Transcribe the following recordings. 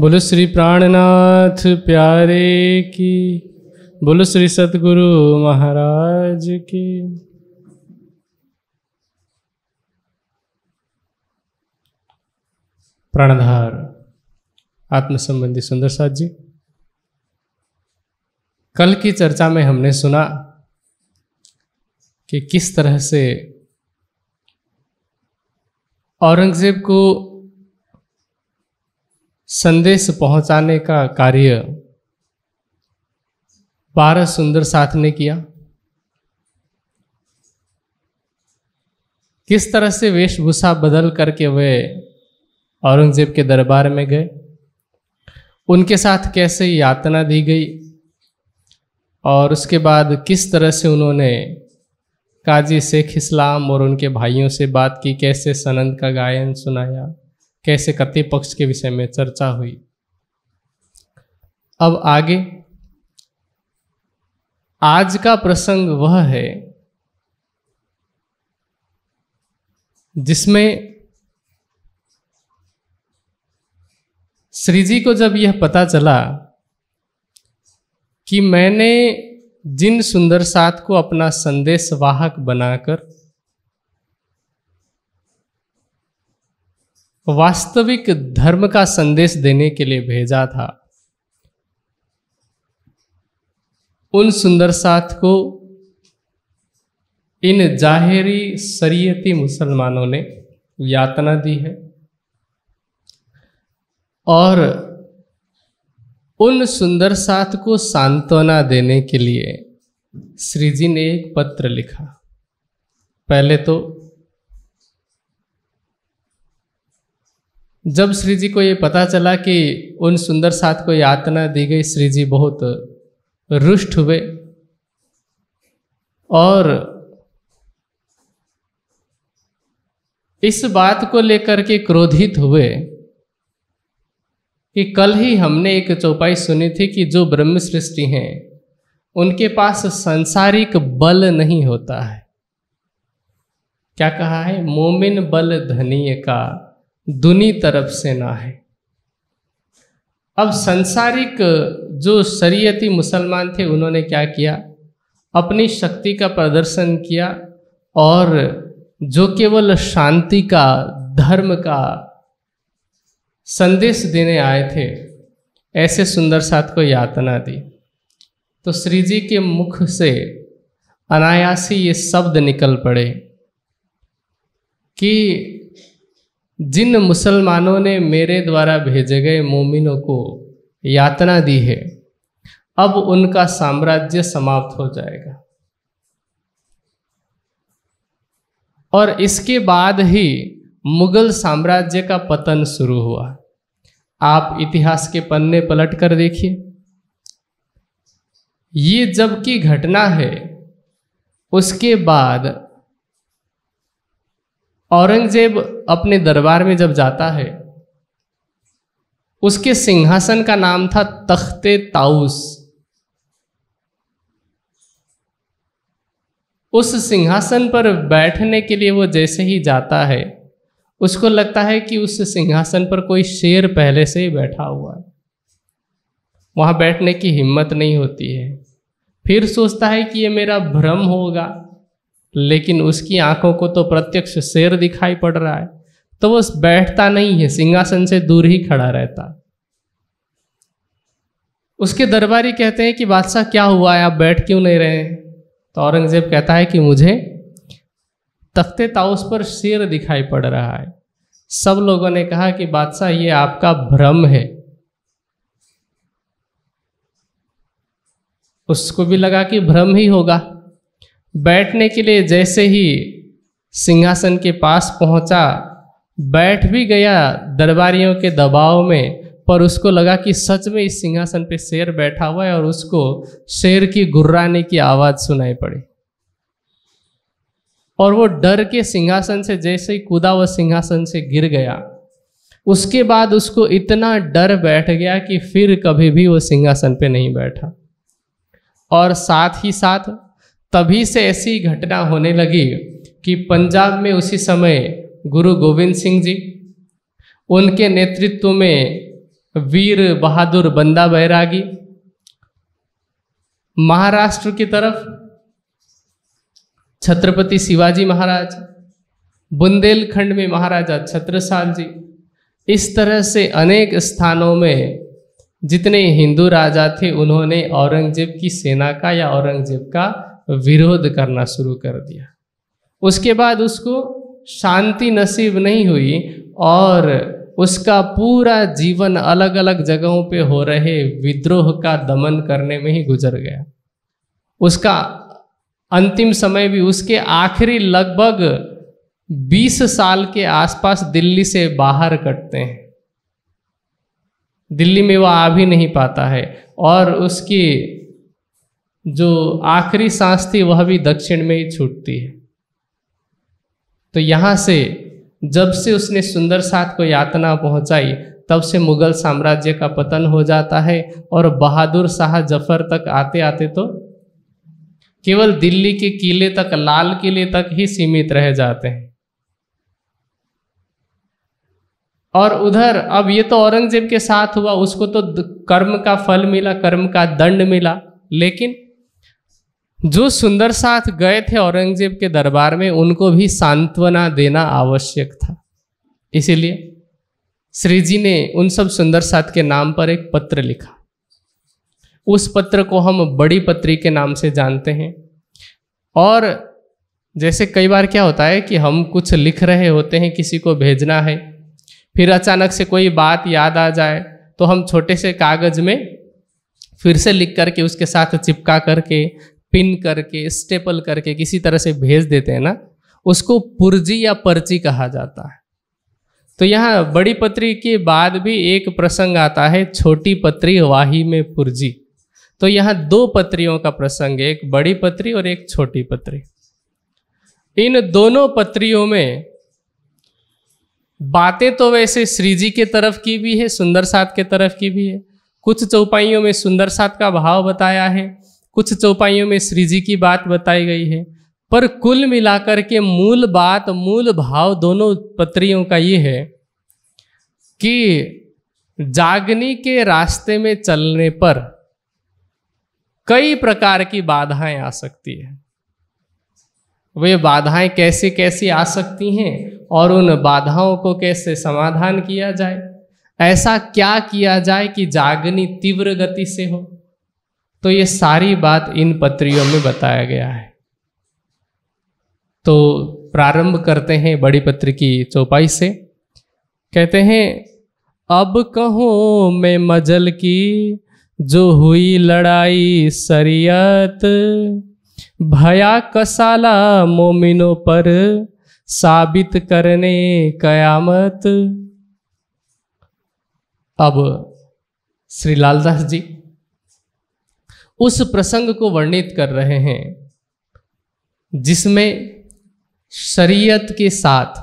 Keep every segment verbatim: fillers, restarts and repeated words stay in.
बोलो श्री प्राणनाथ प्यारे की, बोलो श्री सतगुरु महाराज की। प्राणधार आत्म संबंधी सुंदर साथ जी, कल की चर्चा में हमने सुना कि किस तरह से औरंगजेब को संदेश पहुंचाने का कार्य बारह सुंदर साथ ने किया, किस तरह से वेशभूषा बदल करके वे औरंगजेब के दरबार में गए, उनके साथ कैसे यातना दी गई और उसके बाद किस तरह से उन्होंने काजी शेख इस्लाम और उनके भाइयों से बात की, कैसे सनंद का गायन सुनाया, कैसे कत्ते पक्ष के विषय में चर्चा हुई। अब आगे आज का प्रसंग वह है जिसमें श्री जी को जब यह पता चला कि मैंने जिन सुंदर साथ को अपना संदेश वाहक बनाकर वास्तविक धर्म का संदेश देने के लिए भेजा था, उन सुंदर साथ को इन जाहिरी शरीयती मुसलमानों ने यातना दी है और उन सुंदर साथ को सांत्वना देने के लिए श्री जी ने एक पत्र लिखा। पहले तो जब श्री जी को ये पता चला कि उन सुंदर साथ को यातना दी गई, श्री जी बहुत रुष्ट हुए और इस बात को लेकर के क्रोधित हुए कि कल ही हमने एक चौपाई सुनी थी कि जो ब्रह्म सृष्टि हैं उनके पास सांसारिक बल नहीं होता है। क्या कहा है? मोमिन बल धनीय का दुनी तरफ से ना है। अब सांसारिक जो शरीयती मुसलमान थे उन्होंने क्या किया, अपनी शक्ति का प्रदर्शन किया और जो केवल शांति का, धर्म का संदेश देने आए थे, ऐसे सुंदर साथ को यातना दी। तो श्री जी के मुख से अनायास ही ये शब्द निकल पड़े कि जिन मुसलमानों ने मेरे द्वारा भेजे गए मोमिनों को यातना दी है, अब उनका साम्राज्य समाप्त हो जाएगा। और इसके बाद ही मुगल साम्राज्य का पतन शुरू हुआ। आप इतिहास के पन्ने पलट कर देखिए, ये जब की घटना है। उसके बाद औरंगजेब अपने दरबार में जब जाता है, उसके सिंहासन का नाम था तख्ते ताऊस। उस सिंहासन पर बैठने के लिए वो जैसे ही जाता है, उसको लगता है कि उस सिंहासन पर कोई शेर पहले से ही बैठा हुआ है, वहाँ बैठने की हिम्मत नहीं होती है। फिर सोचता है कि ये मेरा भ्रम होगा, लेकिन उसकी आंखों को तो प्रत्यक्ष शेर दिखाई पड़ रहा है, तो वो बैठता नहीं है, सिंहासन से दूर ही खड़ा रहता। उसके दरबारी कहते हैं कि बादशाह क्या हुआ है, आप बैठ क्यों नहीं रहे? तो औरंगजेब कहता है कि मुझे तख्ते ताऊस पर शेर दिखाई पड़ रहा है। सब लोगों ने कहा कि बादशाह ये आपका भ्रम है। उसको भी लगा कि भ्रम ही होगा। बैठने के लिए जैसे ही सिंहासन के पास पहुंचा, बैठ भी गया दरबारियों के दबाव में, पर उसको लगा कि सच में इस सिंहासन पे शेर बैठा हुआ है और उसको शेर की गुर्राने की आवाज़ सुनाई पड़ी और वो डर के सिंहासन से जैसे ही कूदा, वह सिंहासन से गिर गया। उसके बाद उसको इतना डर बैठ गया कि फिर कभी भी वो सिंहासन पे नहीं बैठा। और साथ ही साथ तभी से ऐसी घटना होने लगी कि पंजाब में उसी समय गुरु गोविंद सिंह जी, उनके नेतृत्व में वीर बहादुर बंदा बैरागी महाराष्ट्र की तरफ, छत्रपति शिवाजी महाराज, बुंदेलखंड में महाराजा छत्रसाल जी, इस तरह से अनेक स्थानों में जितने हिंदू राजा थे उन्होंने औरंगजेब की सेना का या औरंगजेब का विरोध करना शुरू कर दिया। उसके बाद उसको शांति नसीब नहीं हुई और उसका पूरा जीवन अलग अलग जगहों पे हो रहे विद्रोह का दमन करने में ही गुजर गया। उसका अंतिम समय भी, उसके आखिरी लगभग बीस साल के आसपास दिल्ली से बाहर कटते हैं। दिल्ली में वह आ भी नहीं पाता है और उसकी जो आखिरी सांस थी वह भी दक्षिण में ही छूटती है। तो यहाँ से जब से उसने सुंदर साथ को यातना पहुँचाई तब से मुगल साम्राज्य का पतन हो जाता है और बहादुर शाह जफर तक आते आते तो केवल दिल्ली के किले तक, लाल किले तक ही सीमित रह जाते हैं। और उधर अब ये तो औरंगजेब के साथ हुआ, उसको तो कर्म का फल मिला, कर्म का दंड मिला, लेकिन जो सुंदर साथ गए थे औरंगजेब के दरबार में उनको भी सांत्वना देना आवश्यक था। इसीलिए श्री जी ने उन सब सुंदर साथ के नाम पर एक पत्र लिखा। उस पत्र को हम बड़ी पत्री के नाम से जानते हैं। और जैसे कई बार क्या होता है कि हम कुछ लिख रहे होते हैं, किसी को भेजना है, फिर अचानक से कोई बात याद आ जाए तो हम छोटे से कागज़ में फिर से लिख करके उसके साथ चिपका करके, पिन करके, स्टेपल करके किसी तरह से भेज देते हैं ना, उसको पुर्जी या पर्ची कहा जाता है। तो यहाँ बड़ी पत्री के बाद भी एक प्रसंग आता है, छोटी पत्री वाही में पुर्जी। तो यहाँ दो पत्रियों का प्रसंग है, एक बड़ी पत्री और एक छोटी पत्री। इन दोनों पत्रियों में बातें तो वैसे श्री जी के तरफ की भी है, सुंदर साथ के तरफ की भी है। कुछ चौपाइयों में सुंदर साथ का भाव बताया है, कुछ चौपाइयों में श्री जी की बात बताई गई है, पर कुल मिलाकर के मूल बात, मूल भाव दोनों पत्रियों का ये है कि जागनी के रास्ते में चलने पर कई प्रकार की बाधाएं आ सकती है। वे बाधाएं कैसे कैसे आ सकती हैं और उन बाधाओं को कैसे समाधान किया जाए, ऐसा क्या किया जाए कि जागनी तीव्र गति से हो, तो ये सारी बात इन पत्रियों में बताया गया है। तो प्रारंभ करते हैं बड़ी पत्री की चौपाई से। कहते हैं, अब कहूँ मैं मजल की जो हुई लड़ाई शरीयत, भया कसाला मोमिनों पर साबित करने कयामत। अब श्री लालदास जी उस प्रसंग को वर्णित कर रहे हैं जिसमें शरीयत के साथ,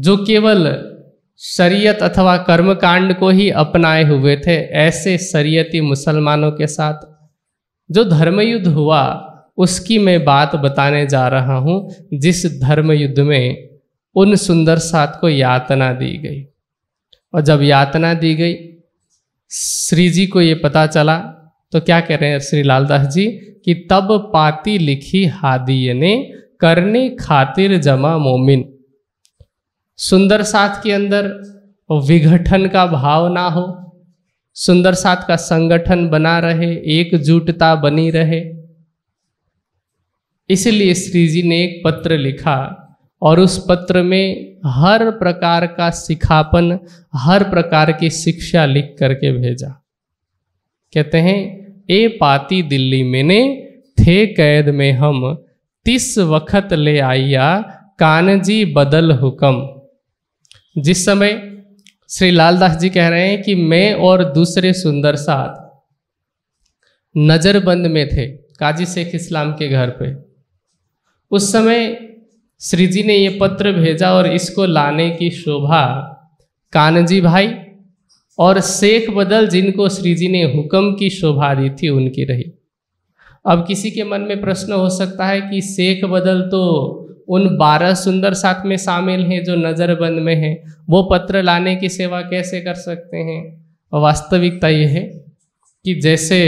जो केवल शरीयत अथवा कर्मकांड को ही अपनाए हुए थे, ऐसे शरीयती मुसलमानों के साथ जो धर्मयुद्ध हुआ उसकी मैं बात बताने जा रहा हूँ, जिस धर्मयुद्ध में उन सुंदर साथ को यातना दी गई। और जब यातना दी गई, श्री जी को ये पता चला तो क्या कह रहे हैं श्री लालदास जी कि तब पाती लिखी हादिये ने करने खातिर जमा मोमिन। सुंदर साथ के अंदर विघटन का भाव ना हो, सुंदर साथ का संगठन बना रहे, एकजुटता बनी रहे, इसलिए श्री जी ने एक पत्र लिखा और उस पत्र में हर प्रकार का सिखापन, हर प्रकार की शिक्षा लिख करके भेजा। कहते हैं, ए पाती दिल्ली मैंने थे कैद में हम, तीस वक्त ले आइया कांजी बदल हुक्म। जिस समय श्री लालदास जी कह रहे हैं कि मैं और दूसरे सुंदर साथ नज़रबंद में थे काजी शेख इस्लाम के घर पे, उस समय श्री जी ने ये पत्र भेजा और इसको लाने की शोभा कांजी भाई और शेख बदल, जिनको श्री जी ने हुक्म की शोभा दी थी, उनकी रही। अब किसी के मन में प्रश्न हो सकता है कि शेख बदल तो उन बारह सुंदर साथ में शामिल हैं जो नज़रबंद में हैं, वो पत्र लाने की सेवा कैसे कर सकते हैं। वास्तविकता ये है कि जैसे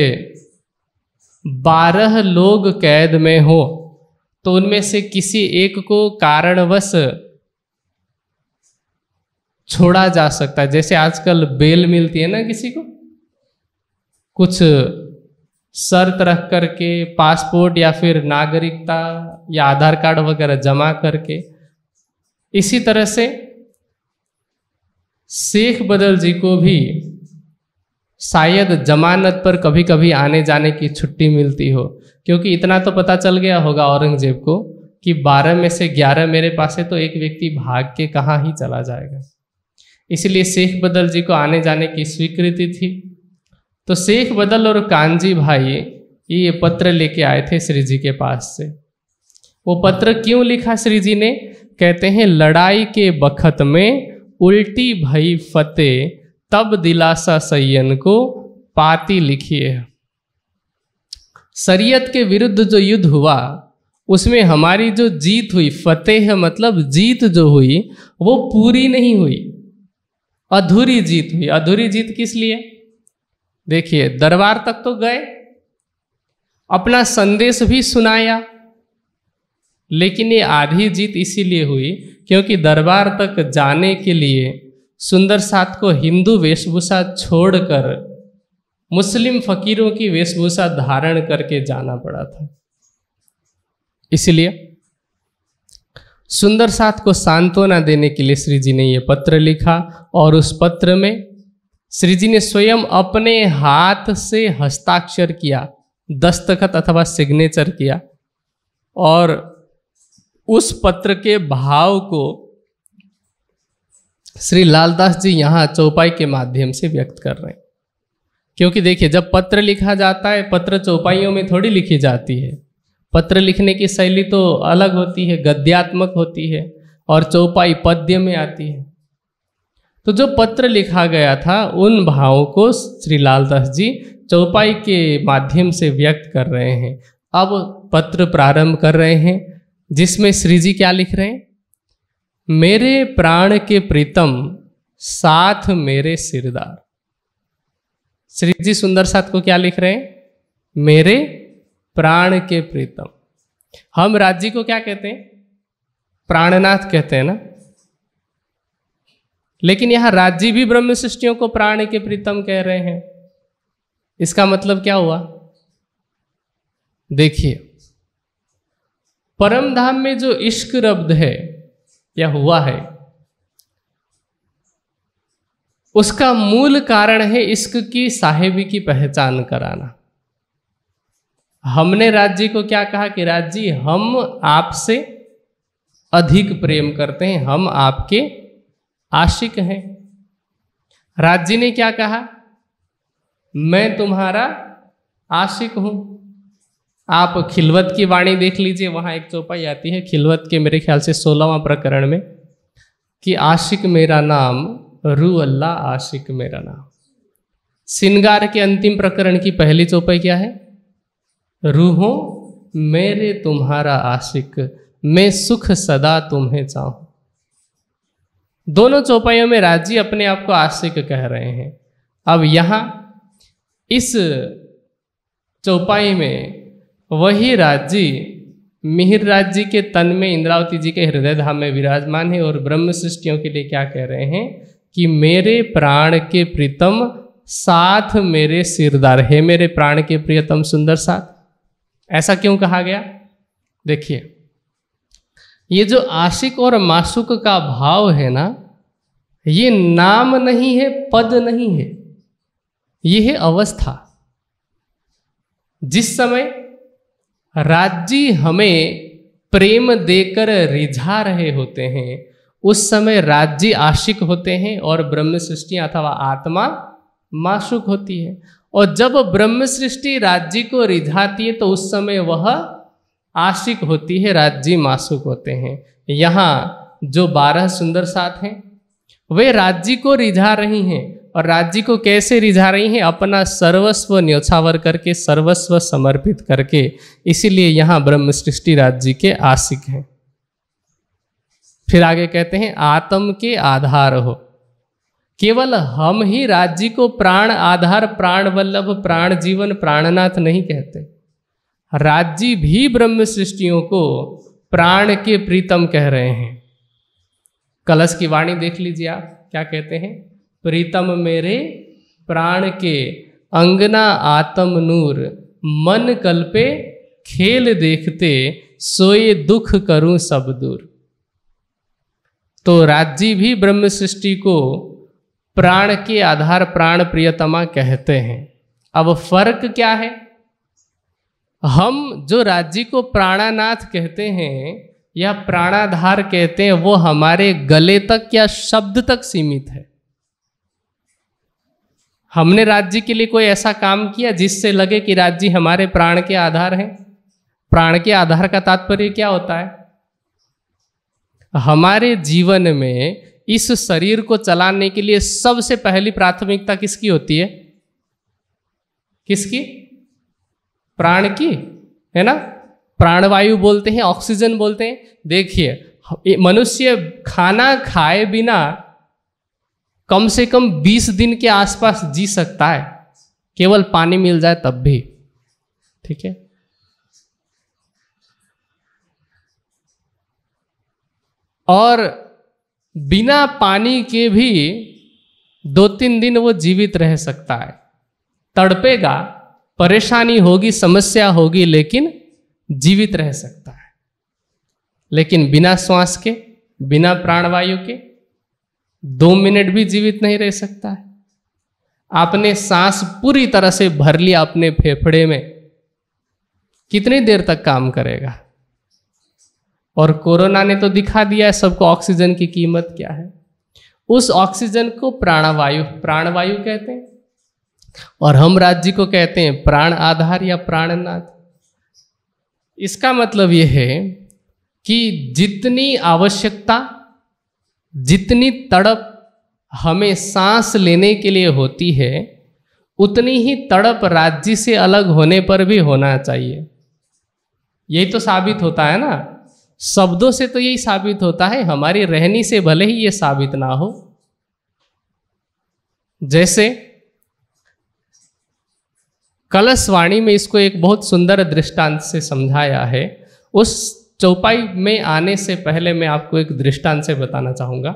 बारह लोग कैद में हो तो उनमें से किसी एक को कारणवश छोड़ा जा सकता है। जैसे आजकल बेल मिलती है ना, किसी को कुछ शर्त रख करके पासपोर्ट या फिर नागरिकता या आधार कार्ड वगैरह जमा करके, इसी तरह से शेख बदल जी को भी शायद जमानत पर कभी कभी आने जाने की छुट्टी मिलती हो, क्योंकि इतना तो पता चल गया होगा औरंगजेब को कि बारह में से ग्यारह मेरे पास है तो एक व्यक्ति भाग के कहाँ ही चला जाएगा, इसलिए शेख बदल जी को आने जाने की स्वीकृति थी। तो शेख बदल और कांजी भाई ये पत्र लेके आए थे श्री जी के पास से। वो पत्र क्यों लिखा श्री जी ने, कहते हैं लड़ाई के बखत में उल्टी भई फतेह, तब दिलासा सैयन को पाती लिखिए। शरीयत के विरुद्ध जो युद्ध हुआ उसमें हमारी जो जीत हुई, फतेह मतलब जीत जो हुई, वो पूरी नहीं हुई, अधूरी जीत हुई। अधूरी जीत किस लिए, देखिए दरबार तक तो गए, अपना संदेश भी सुनाया, लेकिन ये आधी जीत इसीलिए हुई क्योंकि दरबार तक जाने के लिए सुंदर साथ को हिंदू वेशभूषा छोड़कर मुस्लिम फकीरों की वेशभूषा धारण करके जाना पड़ा था। इसलिए सुंदर साथ को सांत्वना देने के लिए श्री जी ने ये पत्र लिखा और उस पत्र में श्री जी ने स्वयं अपने हाथ से हस्ताक्षर किया, दस्तखत अथवा सिग्नेचर किया और उस पत्र के भाव को श्री लालदास जी यहाँ चौपाई के माध्यम से व्यक्त कर रहे हैं। क्योंकि देखिए जब पत्र लिखा जाता है, पत्र चौपाइयों में थोड़ी लिखी जाती है, पत्र लिखने की शैली तो अलग होती है, गद्यात्मक होती है और चौपाई पद्य में आती है। तो जो पत्र लिखा गया था उन भावों को श्री लालदास जी चौपाई के माध्यम से व्यक्त कर रहे हैं। अब पत्र प्रारंभ कर रहे हैं जिसमें श्री जी क्या लिख रहे हैं, मेरे प्राण के प्रीतम साथ मेरे सिरदार। श्री जी सुंदर साथ को क्या लिख रहे हैं, मेरे प्राण के प्रीतम। हम राज्य को क्या कहते हैं, प्राणनाथ कहते हैं ना, लेकिन यहाँ राज्य भी ब्रह्मशिष्टियों को प्राण के प्रीतम कह रहे हैं। इसका मतलब क्या हुआ, देखिए परमधाम में जो इश्क रब्द है या हुआ है उसका मूल कारण है इश्क की साहिबी की पहचान कराना। हमने राज्य को क्या कहा कि राज्य हम आपसे अधिक प्रेम करते हैं, हम आपके आशिक हैं। राज्य ने क्या कहा, मैं तुम्हारा आशिक हूं। आप खिलवत की वाणी देख लीजिए, वहां एक चौपाई आती है खिलवत के मेरे ख्याल से सोलहवां प्रकरण में कि आशिक मेरा नाम रू अल्लाह आशिक मेरा नाम। सिंगार के अंतिम प्रकरण की पहली चौपाई क्या है, रूहों मेरे तुम्हारा आशिक, मैं सुख सदा तुम्हें चाहूं। दोनों चौपाइयों में राजी अपने आप को आशिक कह रहे हैं। अब यहाँ इस चौपाई में वही राजी मिहिर राज जी के तन में इंद्रावती जी के हृदय धाम में विराजमान है और ब्रह्म सृष्टियों के लिए क्या कह रहे हैं कि मेरे प्राण के प्रीतम साथ मेरे सिरदार है। मेरे प्राण के प्रियतम सुंदर साथ, ऐसा क्यों कहा गया, देखिए ये जो आशिक और माशूक का भाव है ना, ये नाम नहीं है, पद नहीं है, ये है अवस्था। जिस समय राज्जी हमें प्रेम देकर रिझा रहे होते हैं उस समय राज्जी आशिक होते हैं और ब्रह्म सृष्टि अथवा आत्मा माशूक होती है। और जब ब्रह्म सृष्टि राज्जी को रिझाती है तो उस समय वह आशिक होती है, राज्जी मासूक होते हैं। यहाँ जो बारह सुंदर साथ हैं वे राज्जी को रिझा रही हैं और राज्जी को कैसे रिझा रही हैं, अपना सर्वस्व न्योछावर करके, सर्वस्व समर्पित करके। इसीलिए यहाँ ब्रह्म सृष्टि राज्जी के आशिक हैं। फिर आगे कहते हैं आत्म के आधार हो। केवल हम ही राज्य को प्राण आधार, प्राण वल्लभ, प्राण जीवन, प्राणनाथ नहीं कहते, राज्य भी ब्रह्म सृष्टियों को प्राण के प्रीतम कह रहे हैं। कलश की वाणी देख लीजिए आप क्या कहते हैं, प्रीतम मेरे प्राण के अंगना आत्म नूर, मन कल्पे खेल देखते सोए दुख करूं सब दूर। तो राज्य भी ब्रह्म सृष्टि को प्राण के आधार, प्राण प्रियतमा कहते हैं। अब फर्क क्या है, हम जो राज्य को प्राणानाथ कहते हैं या प्राणाधार कहते हैं वो हमारे गले तक या शब्द तक सीमित है। हमने राज्य के लिए कोई ऐसा काम किया जिससे लगे कि राज्य हमारे प्राण के आधार है। प्राण के आधार का तात्पर्य क्या होता है, हमारे जीवन में इस शरीर को चलाने के लिए सबसे पहली प्राथमिकता किसकी होती है, किसकी, प्राण की, है ना। प्राणवायु बोलते हैं, ऑक्सीजन बोलते हैं। देखिए मनुष्य खाना खाए बिना कम से कम बीस दिन के आसपास जी सकता है, केवल पानी मिल जाए तब भी, ठीक है। और बिना पानी के भी दो तीन दिन वो जीवित रह सकता है, तड़पेगा, परेशानी होगी, समस्या होगी, लेकिन जीवित रह सकता है। लेकिन बिना श्वास के, बिना प्राणवायु के दो मिनट भी जीवित नहीं रह सकता है। आपने सांस पूरी तरह से भर लिया अपने फेफड़े में, कितनी देर तक काम करेगा। और कोरोना ने तो दिखा दिया है सबको ऑक्सीजन की कीमत क्या है। उस ऑक्सीजन को प्राणवायु, प्राणवायु कहते हैं। और हम राज्य को कहते हैं प्राण आधार या प्राणनाथ। इसका मतलब यह है कि जितनी आवश्यकता, जितनी तड़प हमें सांस लेने के लिए होती है, उतनी ही तड़प राज्य से अलग होने पर भी होना चाहिए। यही तो साबित होता है ना, शब्दों से तो यही साबित होता है, हमारी रहनी से भले ही ये साबित ना हो। जैसे कलशवाणी में इसको एक बहुत सुंदर दृष्टांत से समझाया है। उस चौपाई में आने से पहले मैं आपको एक दृष्टांत से बताना चाहूँगा।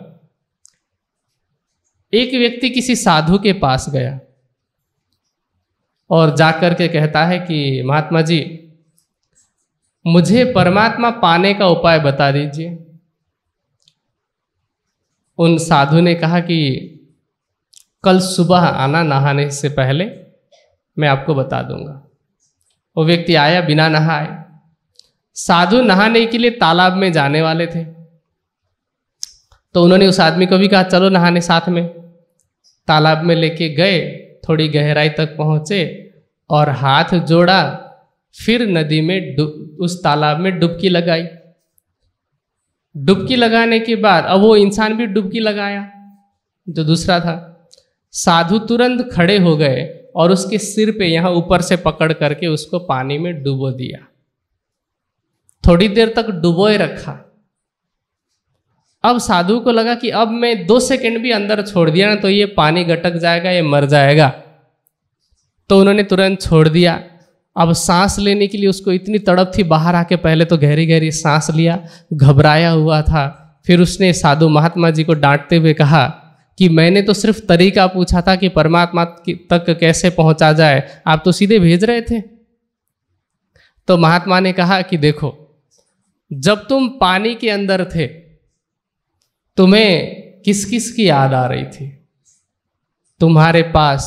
एक व्यक्ति किसी साधु के पास गया और जाकर के कहता है कि महात्मा जी, मुझे परमात्मा पाने का उपाय बता दीजिए। उन साधु ने कहा कि कल सुबह आना, नहाने से पहले मैं आपको बता दूंगा। वो व्यक्ति आया बिना नहाए। साधु नहाने के लिए तालाब में जाने वाले थे, तो उन्होंने उस आदमी को भी कहा चलो नहाने साथ में। तालाब में लेके गए, थोड़ी गहराई तक पहुंचे और हाथ जोड़ा, फिर नदी में डुब, उस तालाब में डुबकी लगाई। डुबकी लगाने के बाद अब वो इंसान भी डुबकी लगाया जो दूसरा था। साधु तुरंत खड़े हो गए और उसके सिर पे यहाँ ऊपर से पकड़ करके उसको पानी में डुबो दिया। थोड़ी देर तक डुबोए रखा। अब साधु को लगा कि अब मैं दो सेकंड भी अंदर छोड़ दिया ना तो ये पानी गटक जाएगा, ये मर जाएगा। तो उन्होंने तुरंत छोड़ दिया। अब सांस लेने के लिए उसको इतनी तड़प थी, बाहर आके पहले तो गहरी गहरी सांस लिया, घबराया हुआ था। फिर उसने साधु महात्मा जी को डांटते हुए कहा कि मैंने तो सिर्फ तरीका पूछा था कि परमात्मा तक कैसे पहुंचा जाए, आप तो सीधे भेज रहे थे। तो महात्मा ने कहा कि देखो, जब तुम पानी के अंदर थे तुम्हें किस किस की याद आ रही थी। तुम्हारे पास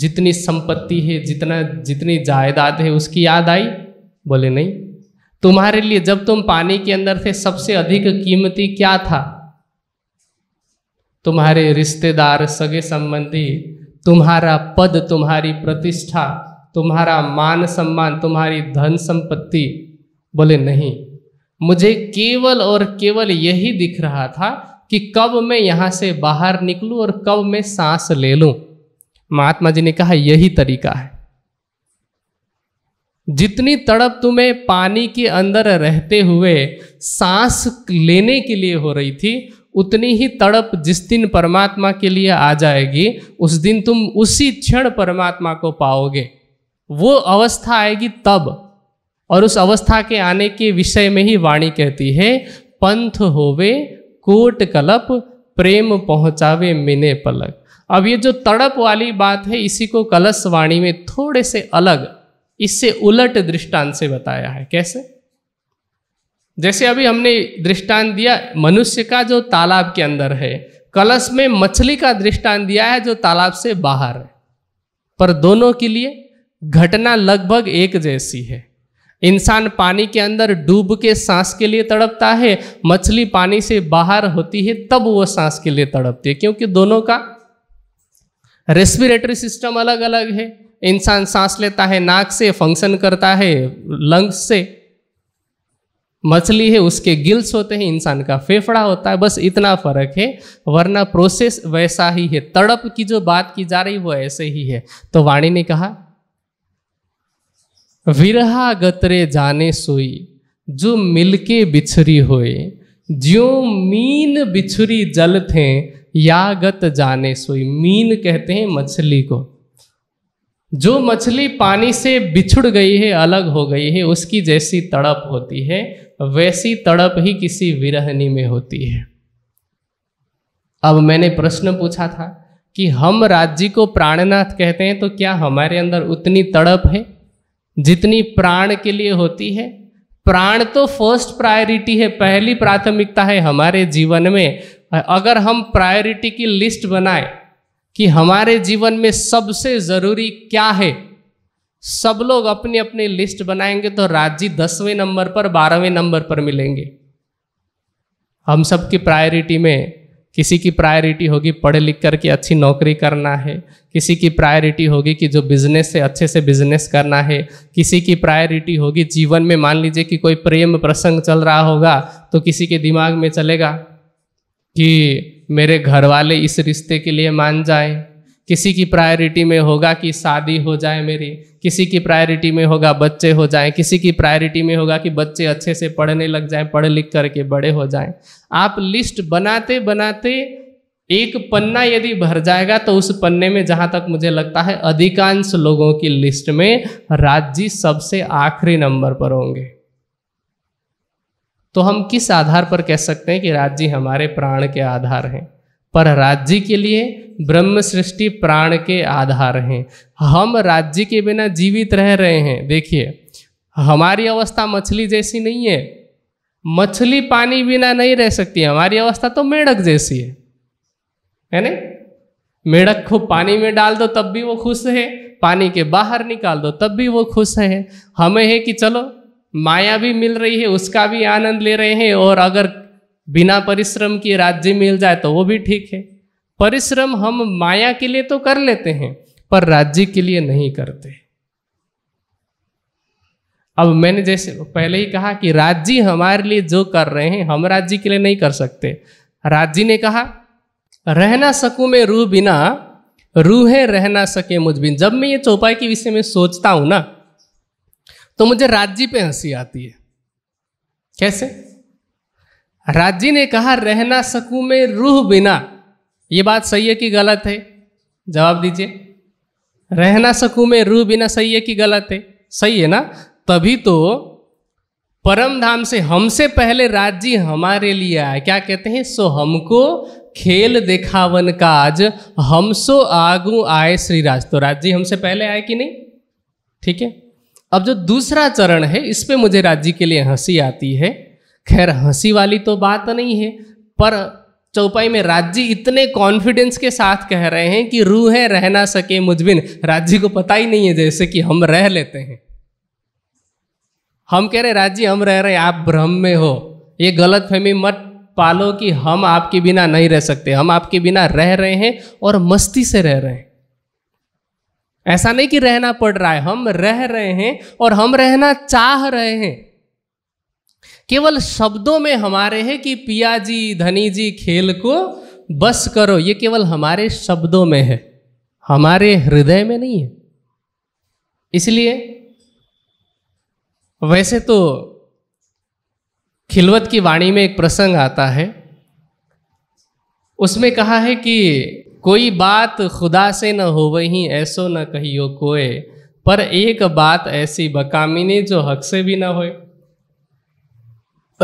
जितनी संपत्ति है, जितना जितनी जायदाद है, उसकी याद आई? बोले नहीं। तुम्हारे लिए जब तुम पानी के अंदर थे सबसे अधिक कीमती क्या था? तुम्हारे रिश्तेदार, सगे संबंधी, तुम्हारा पद, तुम्हारी प्रतिष्ठा, तुम्हारा मान सम्मान, तुम्हारी धन संपत्ति? बोले नहीं, मुझे केवल और केवल यही दिख रहा था कि कब मैं यहाँ से बाहर निकलूं और कब मैं सांस ले लूं। महात्मा जी ने कहा यही तरीका है। जितनी तड़प तुम्हें पानी के अंदर रहते हुए सांस लेने के लिए हो रही थी, उतनी ही तड़प जिस दिन परमात्मा के लिए आ जाएगी, उस दिन तुम उसी क्षण परमात्मा को पाओगे। वो अवस्था आएगी तब, और उस अवस्था के आने के विषय में ही वाणी कहती है, पंथ होवे कोट कलप प्रेम पहुँचावे मिने पलक। अब ये जो तड़प वाली बात है, इसी को कलश वाणी में थोड़े से अलग, इससे उलट दृष्टांत से बताया है। कैसे? जैसे अभी हमने दृष्टांत दिया मनुष्य का जो तालाब के अंदर है, कलश में मछली का दृष्टांत दिया है जो तालाब से बाहर है, पर दोनों के लिए घटना लगभग एक जैसी है। इंसान पानी के अंदर डूब के सांस के लिए तड़पता है, मछली पानी से बाहर होती है तब वह सांस के लिए तड़पती है, क्योंकि दोनों का रेस्पिरेटरी सिस्टम अलग अलग है। इंसान सांस लेता है नाक से, फंक्शन करता है लंग्स से। मछली है, उसके गिल्स होते हैं, इंसान का फेफड़ा होता है, बस इतना फर्क है, वरना प्रोसेस वैसा ही है। तड़प की जो बात की जा रही वो ऐसे ही है। तो वाणी ने कहा, विरहा गतरे जाने सोई जो मिलके बिछरी होए, ज्यों मीन बिछुरी जल थे यागत जाने सोई। मीन कहते हैं मछली को। जो मछली पानी से बिछुड़ गई है, अलग हो गई है, उसकी जैसी तड़प होती है, वैसी तड़प ही किसी विरहनी में होती है। अब मैंने प्रश्न पूछा था कि हम राज्य को प्राणनाथ कहते हैं, तो क्या हमारे अंदर उतनी तड़प है जितनी प्राण के लिए होती है? प्राण तो फर्स्ट प्रायोरिटी है, पहली प्राथमिकता है हमारे जीवन में। अगर हम प्रायोरिटी की लिस्ट बनाएं कि हमारे जीवन में सबसे ज़रूरी क्या है, सब लोग अपनी अपनी लिस्ट बनाएंगे तो राज्य दसवें नंबर पर, बारहवें नंबर पर मिलेंगे। हम सब की प्रायोरिटी में किसी की प्रायोरिटी होगी पढ़ लिख करके अच्छी नौकरी करना है, किसी की प्रायोरिटी होगी कि जो बिजनेस से अच्छे से बिजनेस करना है, किसी की प्रायोरिटी होगी जीवन में, मान लीजिए कि कोई प्रेम प्रसंग चल रहा होगा तो किसी के दिमाग में चलेगा कि मेरे घर वाले इस रिश्ते के लिए मान जाएं, किसी की प्रायोरिटी में होगा कि शादी हो जाए मेरी, किसी की प्रायोरिटी में होगा बच्चे हो जाएं, किसी की प्रायोरिटी में होगा कि बच्चे अच्छे से पढ़ने लग जाएं, पढ़ लिख करके बड़े हो जाएं। आप लिस्ट बनाते बनाते एक पन्ना यदि भर जाएगा तो उस पन्ने में, जहाँ तक मुझे लगता है, अधिकांश लोगों की लिस्ट में राज्य सबसे आखिरी नंबर पर होंगे। तो हम किस आधार पर कह सकते हैं कि राज्य हमारे प्राण के आधार हैं? पर राज्य के लिए ब्रह्म सृष्टि प्राण के आधार हैं। हम राज्य के बिना जीवित रह रहे हैं। देखिए, हमारी अवस्था मछली जैसी नहीं है, मछली पानी बिना नहीं रह सकती। हमारी अवस्था तो मेढक जैसी है, है ना? मेढक को पानी में डाल दो तब भी वो खुश है, पानी के बाहर निकाल दो तब भी वो खुश है। हमें है कि चलो माया भी मिल रही है, उसका भी आनंद ले रहे हैं, और अगर बिना परिश्रम की राज्य मिल जाए तो वो भी ठीक है। परिश्रम हम माया के लिए तो कर लेते हैं, पर राज्य के लिए नहीं करते। अब मैंने जैसे पहले ही कहा कि राज्य हमारे लिए जो कर रहे हैं हम राज्य के लिए नहीं कर सकते। राज्य ने कहा, रह ना सकूं मैं रूह बिना, रूहें रह ना सके मुझ बिन। जब मैं ये चौपाई के विषय में सोचता हूं ना, तो मुझे राज्य पे हंसी आती है। कैसे? राज्य ने कहा, रह ना सकूं मैं रूह बिना। ये बात सही है कि गलत है? जवाब दीजिए। रह ना सकूं मैं रूह बिना सही है कि गलत है? सही है ना? तभी तो परम धाम से हमसे पहले राज्य हमारे लिए आया। क्या कहते हैं? सो हमको खेल देखावन काज, हम सो आगू आए श्री राज। तो राज्य हमसे पहले आए कि नहीं? ठीक है। अब जो दूसरा चरण है, इस पे मुझे राज्य के लिए हंसी आती है। खैर, हंसी वाली तो बात नहीं है, पर चौपाई में राज्य इतने कॉन्फिडेंस के साथ कह रहे हैं कि रूह है रह ना सके मुझ बिन। राज्य को पता ही नहीं है जैसे कि हम रह लेते हैं। हम कह रहे राज्य हम रह रहे, आप भ्रम में हो। ये गलतफहमी मत पालो कि हम आपके बिना नहीं रह सकते। हम आपके बिना रह रहे हैं और मस्ती से रह रहे हैं। ऐसा नहीं कि रहना पड़ रहा है, हम रह रहे हैं और हम रहना चाह रहे हैं। केवल शब्दों में हमारे है कि पिया जी धनी जी खेल को बस करो, ये केवल हमारे शब्दों में है, हमारे हृदय में नहीं है। इसलिए वैसे तो खिलवत की वाणी में एक प्रसंग आता है, उसमें कहा है कि कोई बात खुदा से न हो वहीं ऐसो न कहियो कोय, पर एक बात ऐसी बकामिनी जो हक से भी न होए।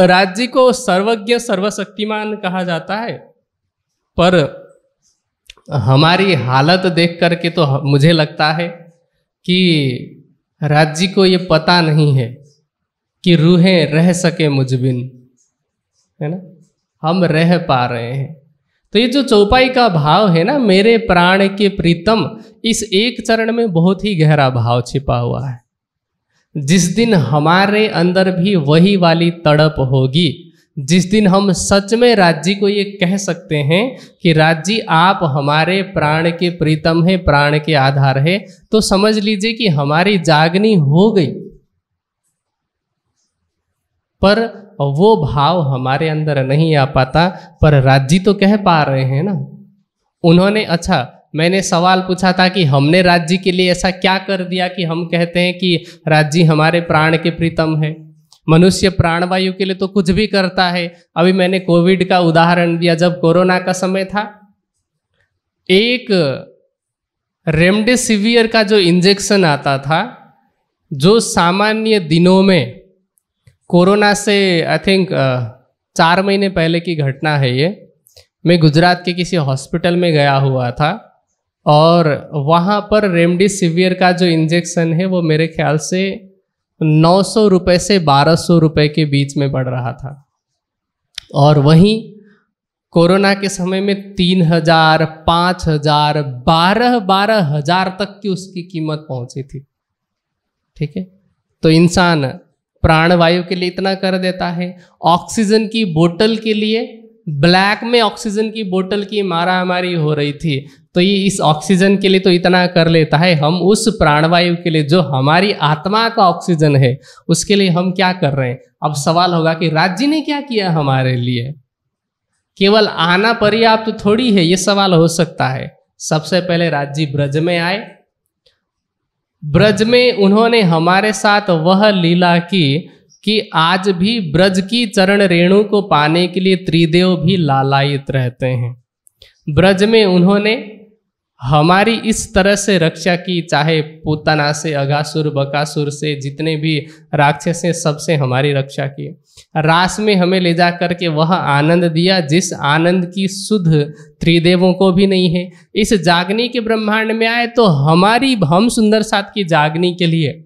राज्य को सर्वज्ञ सर्वशक्तिमान कहा जाता है, पर हमारी हालत देख करके तो मुझे लगता है कि राज्य को ये पता नहीं है कि रूहें रह सके मुझ बिन, है ना, हम रह पा रहे हैं। तो ये जो चौपाई का भाव है ना, मेरे प्राण के प्रीतम, इस एक चरण में बहुत ही गहरा भाव छिपा हुआ है। जिस दिन हमारे अंदर भी वही वाली तड़प होगी, जिस दिन हम सच में राज्य को ये कह सकते हैं कि राज्य आप हमारे प्राण के प्रीतम है, प्राण के आधार है, तो समझ लीजिए कि हमारी जागनी हो गई। पर वो भाव हमारे अंदर नहीं आ पाता, पर राज्य तो कह पा रहे हैं ना। उन्होंने, अच्छा मैंने सवाल पूछा था कि हमने राज्य के लिए ऐसा क्या कर दिया कि हम कहते हैं कि राज्य हमारे प्राण के प्रीतम है। मनुष्य प्राणवायु के लिए तो कुछ भी करता है। अभी मैंने कोविड का उदाहरण दिया, जब कोरोना का समय था, एक रेमडेसिवियर का जो इंजेक्शन आता था, जो सामान्य दिनों में, कोरोना से आई थिंक चार महीने पहले की घटना है ये, मैं गुजरात के किसी हॉस्पिटल में गया हुआ था और वहाँ पर रेमडेसिवियर का जो इंजेक्शन है वो मेरे ख्याल से नौ सौ रुपये से बारह सौ रुपये के बीच में पड़ रहा था, और वहीं कोरोना के समय में तीन हजार पाँच हजार बारह बारह हजार तक की उसकी कीमत पहुँची थी। ठीक है, तो इंसान प्राणवायु के लिए इतना कर देता है। ऑक्सीजन की बोतल के लिए ब्लैक में ऑक्सीजन की बोतल की मारामारी हो रही थी, तो ये इस ऑक्सीजन के लिए तो इतना कर लेता है, हम उस प्राणवायु के लिए जो हमारी आत्मा का ऑक्सीजन है उसके लिए हम क्या कर रहे हैं। अब सवाल होगा कि राज्य ने क्या किया हमारे लिए, केवल आना पर्याप्त तो थोड़ी है, ये सवाल हो सकता है। सबसे पहले राज्य ब्रज में आए, ब्रज में उन्होंने हमारे साथ वह लीला की कि आज भी ब्रज की चरण रेणु को पाने के लिए त्रिदेव भी लालायित रहते हैं। ब्रज में उन्होंने हमारी इस तरह से रक्षा की, चाहे पूतना से, अगासुर, बकासुर से, जितने भी राक्षस हैं सबसे हमारी रक्षा की। रास में हमें ले जा करके वह आनंद दिया जिस आनंद की सुध त्रिदेवों को भी नहीं है। इस जागनी के ब्रह्मांड में आए तो हमारी, हम सुंदर साथ की जागनी के लिए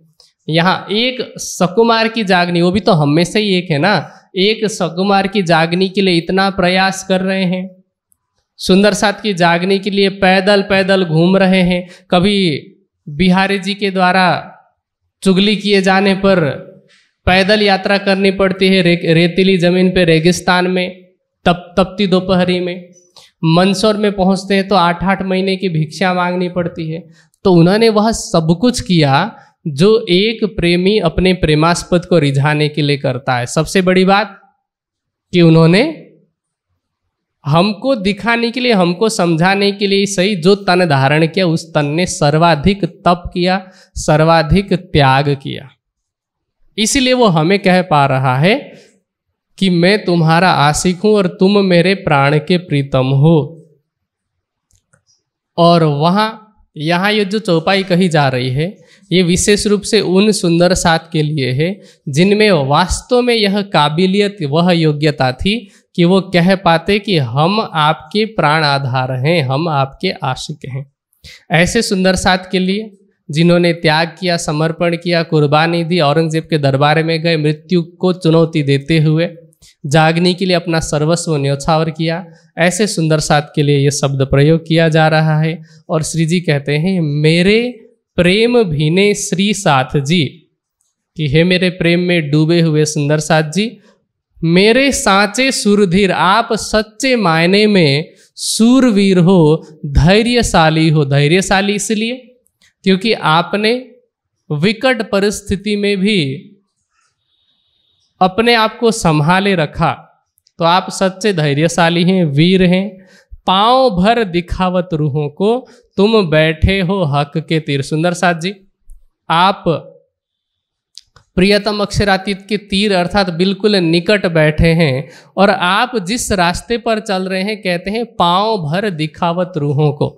यहाँ एक सकुमार की जागनी, वो भी तो हम में से ही एक है ना, एक सकुमार की जागनी के लिए इतना प्रयास कर रहे हैं। सुंदर साथ की जागने के लिए पैदल पैदल घूम रहे हैं। कभी बिहारी जी के द्वारा चुगली किए जाने पर पैदल यात्रा करनी पड़ती है रे, रेतीली जमीन पे रेगिस्तान में, तप तपती दोपहरी में। मंदसौर में पहुंचते हैं तो आठ आठ महीने की भिक्षा मांगनी पड़ती है। तो उन्होंने वह सब कुछ किया जो एक प्रेमी अपने प्रेमास्पद को रिझाने के लिए करता है। सबसे बड़ी बात कि उन्होंने हमको दिखाने के लिए, हमको समझाने के लिए सही, जो तन धारण किया उस तन ने सर्वाधिक तप किया, सर्वाधिक त्याग किया। इसीलिए वो हमें कह पा रहा है कि मैं तुम्हारा आशिक हूं और तुम मेरे प्राण के प्रीतम हो। और वहां, यहाँ ये जो चौपाई कही जा रही है ये विशेष रूप से उन सुंदर साथ के लिए है जिनमें वास्तव में यह काबिलियत, वह योग्यता थी कि वो कह पाते कि हम आपके प्राण आधार हैं, हम आपके आशिक हैं। ऐसे सुंदर साथ के लिए जिन्होंने त्याग किया, समर्पण किया, कुर्बानी दी, औरंगजेब के दरबार में गए, मृत्यु को चुनौती देते हुए जागने के लिए अपना सर्वस्व न्योछावर किया, ऐसे सुंदर साथ के लिए ये शब्द प्रयोग किया जा रहा है। और श्री जी कहते हैं, मेरे प्रेम भीने श्री साथ जी, कि हे मेरे प्रेम में डूबे हुए सुंदर साथ जी, मेरे साँचे सूरधीर, आप सच्चे मायने में सूरवीर हो, धैर्यशाली हो। धैर्यशाली इसलिए क्योंकि आपने विकट परिस्थिति में भी अपने आप को संभाले रखा, तो आप सच्चे धैर्यशाली हैं, वीर हैं। पाँव भर दिखावत रूहों को, तुम बैठे हो हक के तीर। सुंदर साथ जी, आप प्रियतम अक्षरातीत के तीर अर्थात बिल्कुल निकट बैठे हैं और आप जिस रास्ते पर चल रहे हैं कहते हैं पांव भर दिखावत रूहों को,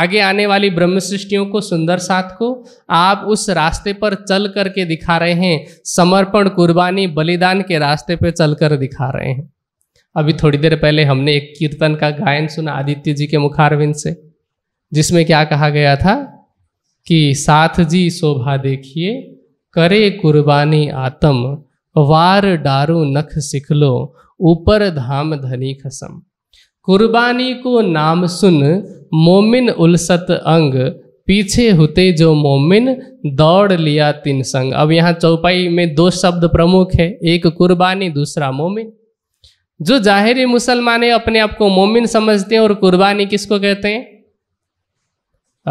आगे आने वाली ब्रह्म सृष्टियों को, सुंदर साथ को आप उस रास्ते पर चल करके दिखा रहे हैं, समर्पण कुर्बानी बलिदान के रास्ते पर चल कर दिखा रहे हैं। अभी थोड़ी देर पहले हमने एक कीर्तन का गायन सुना आदित्य जी के मुखारविंद से, जिसमें क्या कहा गया था कि साथ जी शोभा देखिए करे कुर्बानी आतम, वार डारू नख सिखलो ऊपर धाम धनी खसम। कुर्बानी को नाम सुन मोमिन उलसत अंग, पीछे होते जो मोमिन दौड़ लिया तीन संग। अब यहाँ चौपाई में दो शब्द प्रमुख है, एक कुर्बानी दूसरा मोमिन। जो जाहिरी मुसलमान है अपने आप को मोमिन समझते हैं और कुर्बानी किसको कहते हैं?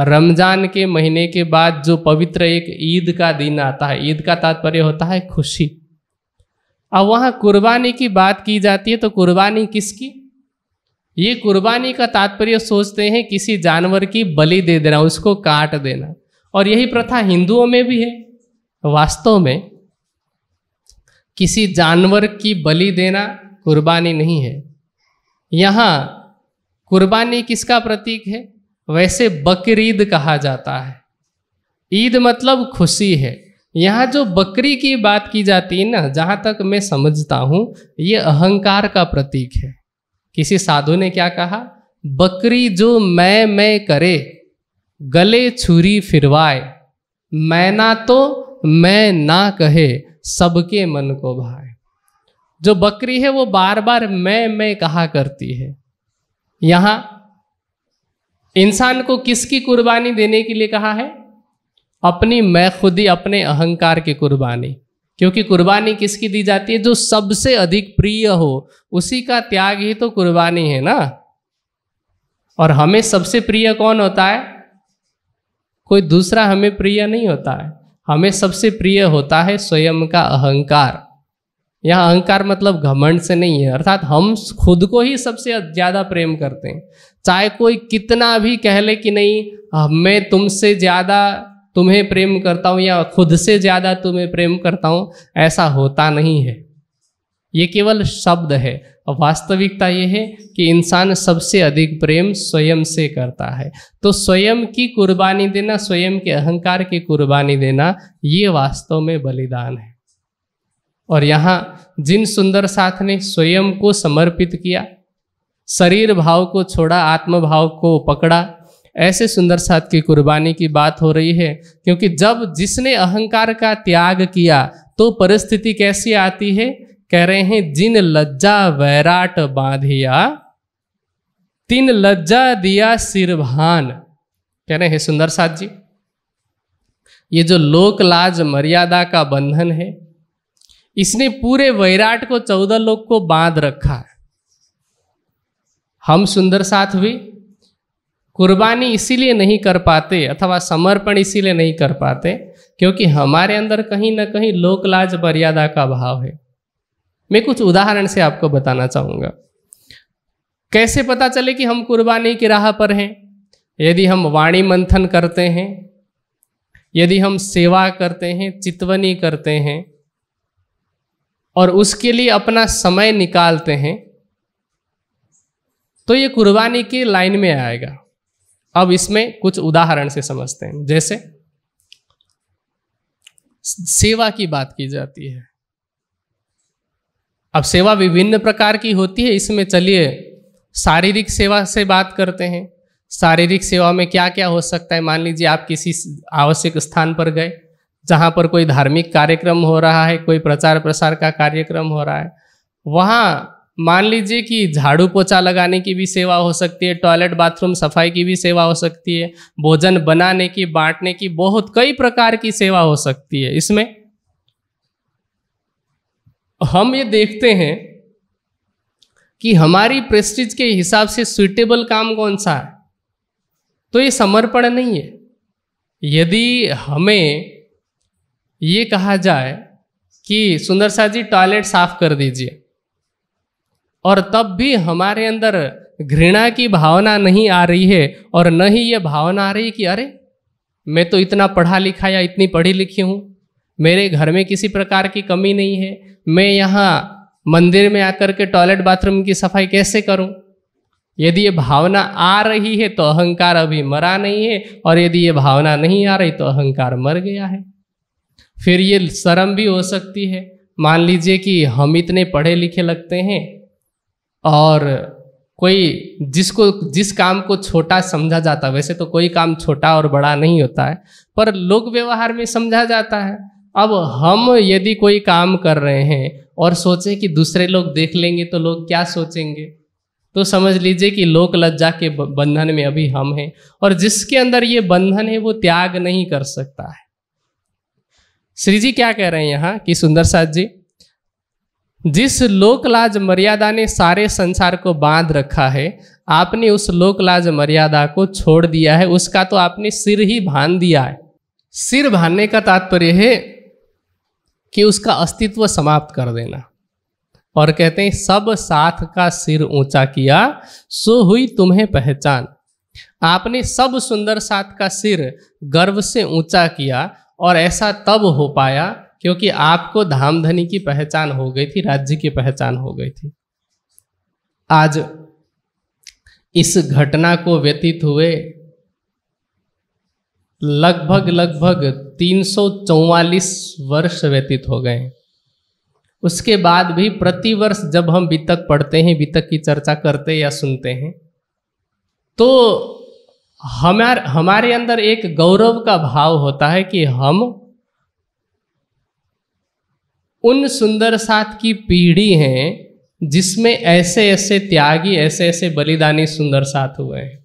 रमजान के महीने के बाद जो पवित्र एक ईद का दिन आता है, ईद का तात्पर्य होता है खुशी। अब वहाँ कुर्बानी की बात की जाती है तो कुर्बानी किसकी? ये कुर्बानी का तात्पर्य सोचते हैं किसी जानवर की बलि दे देना, उसको काट देना, और यही प्रथा हिंदुओं में भी है। वास्तव में किसी जानवर की बलि देना कुर्बानी नहीं है। यहाँ कुर्बानी किसका प्रतीक है? वैसे बकरीद कहा जाता है, ईद मतलब खुशी है। यहाँ जो बकरी की बात की जाती है ना, जहाँ तक मैं समझता हूँ ये अहंकार का प्रतीक है। किसी साधु ने क्या कहा, बकरी जो मैं मैं करे गले छुरी फिरवाए, मैं ना तो मैं ना कहे सबके मन को भाए। जो बकरी है वो बार बार मैं मैं कहा करती है। यहाँ इंसान को किसकी कुर्बानी देने के लिए कहा है? अपनी मैं खुदी, अपने अहंकार की कुर्बानी। क्योंकि कुर्बानी किसकी दी जाती है? जो सबसे अधिक प्रिय हो उसी का त्याग ही तो कुर्बानी है ना। और हमें सबसे प्रिय कौन होता है? कोई दूसरा हमें प्रिय नहीं होता है, हमें सबसे प्रिय होता है स्वयं का अहंकार। यह अहंकार मतलब घमंड से नहीं है, अर्थात हम खुद को ही सबसे ज्यादा प्रेम करते हैं। चाहे कोई कितना भी कह ले कि नहीं मैं तुमसे ज्यादा तुम्हें प्रेम करता हूँ या खुद से ज्यादा तुम्हें प्रेम करता हूँ, ऐसा होता नहीं है। ये केवल शब्द है, वास्तविकता ये है कि इंसान सबसे अधिक प्रेम स्वयं से करता है। तो स्वयं की कुर्बानी देना, स्वयं के अहंकार की कुर्बानी देना, ये वास्तव में बलिदान है। और यहाँ जिन सुंदर साथ ने स्वयं को समर्पित किया, शरीर भाव को छोड़ा, आत्म भाव को पकड़ा, ऐसे सुंदर साथ की कुर्बानी की बात हो रही है। क्योंकि जब जिसने अहंकार का त्याग किया तो परिस्थिति कैसी आती है? कह रहे हैं जिन लज्जा वैराट बांधिया, तीन लज्जा दिया सिरभान। कह रहे हैं सुंदर साथ जी, ये जो लोक लाज मर्यादा का बंधन है इसने पूरे वैराट को, चौदह लोग को बांध रखा है। हम सुंदर साथ भी कुर्बानी इसीलिए नहीं कर पाते अथवा समर्पण इसीलिए नहीं कर पाते क्योंकि हमारे अंदर कहीं ना कहीं लोकलाज मर्यादा का भाव है। मैं कुछ उदाहरण से आपको बताना चाहूँगा कैसे पता चले कि हम कुर्बानी की राह पर हैं। यदि हम वाणी मंथन करते हैं, यदि हम सेवा करते हैं, चितवनी करते हैं और उसके लिए अपना समय निकालते हैं तो ये कुर्बानी की लाइन में आएगा। अब इसमें कुछ उदाहरण से समझते हैं। जैसे सेवा की बात की जाती है। अब सेवा विभिन्न प्रकार की होती है, इसमें चलिए शारीरिक सेवा से बात करते हैं। शारीरिक सेवा में क्या क्या हो सकता है? मान लीजिए आप किसी आवश्यक स्थान पर गए जहाँ पर कोई धार्मिक कार्यक्रम हो रहा है, कोई प्रचार प्रसार का कार्यक्रम हो रहा है, वहाँ मान लीजिए कि झाड़ू पोछा लगाने की भी सेवा हो सकती है, टॉयलेट बाथरूम सफाई की भी सेवा हो सकती है, भोजन बनाने की, बांटने की, बहुत कई प्रकार की सेवा हो सकती है। इसमें हम ये देखते हैं कि हमारी प्रेस्टीज के हिसाब से सुइटेबल काम कौन सा है, तो ये समर्पण नहीं है। यदि हमें ये कहा जाए कि सुंदर साथ जी टॉयलेट साफ कर दीजिए और तब भी हमारे अंदर घृणा की भावना नहीं आ रही है और न ही ये भावना आ रही कि अरे मैं तो इतना पढ़ा लिखा या इतनी पढ़ी लिखी हूँ, मेरे घर में किसी प्रकार की कमी नहीं है, मैं यहाँ मंदिर में आकर के टॉयलेट बाथरूम की सफाई कैसे करूं? यदि ये भावना आ रही है तो अहंकार अभी मरा नहीं है, और यदि ये भावना नहीं आ रही तो अहंकार मर गया है। फिर ये शर्म भी हो सकती है, मान लीजिए कि हम इतने पढ़े लिखे लगते हैं और कोई जिसको जिस काम को छोटा समझा जाता, वैसे तो कोई काम छोटा और बड़ा नहीं होता है, पर लोक व्यवहार में समझा जाता है। अब हम यदि कोई काम कर रहे हैं और सोचे कि दूसरे लोग देख लेंगे तो लोग क्या सोचेंगे, तो समझ लीजिए कि लोक लज्जा के बंधन में अभी हम हैं, और जिसके अंदर ये बंधन है वो त्याग नहीं कर सकता है। श्री जी क्या कह रहे हैं यहाँ कि सुंदर साथ जी, जिस लोकलाज मर्यादा ने सारे संसार को बांध रखा है, आपने उस लोकलाज मर्यादा को छोड़ दिया है, उसका तो आपने सिर ही भान दिया है। सिर भानने का तात्पर्य है कि उसका अस्तित्व समाप्त कर देना। और कहते हैं सब साथ का सिर ऊंचा किया सो हुई तुम्हें पहचान। आपने सब सुंदर साथ का सिर गर्व से ऊंचा किया, और ऐसा तब हो पाया क्योंकि आपको धामधनी की पहचान हो गई थी, राज्य की पहचान हो गई थी। आज इस घटना को व्यतीत हुए लगभग लगभग तीन सौ चौवालीस वर्ष व्यतीत हो गए। उसके बाद भी प्रतिवर्ष जब हम बीतक पढ़ते हैं, बीतक की चर्चा करते या सुनते हैं, तो हमार हमारे अंदर एक गौरव का भाव होता है कि हम उन सुंदर साथ की पीढ़ी हैं जिसमें ऐसे ऐसे त्यागी, ऐसे ऐसे बलिदानी सुंदर साथ हुए हैं।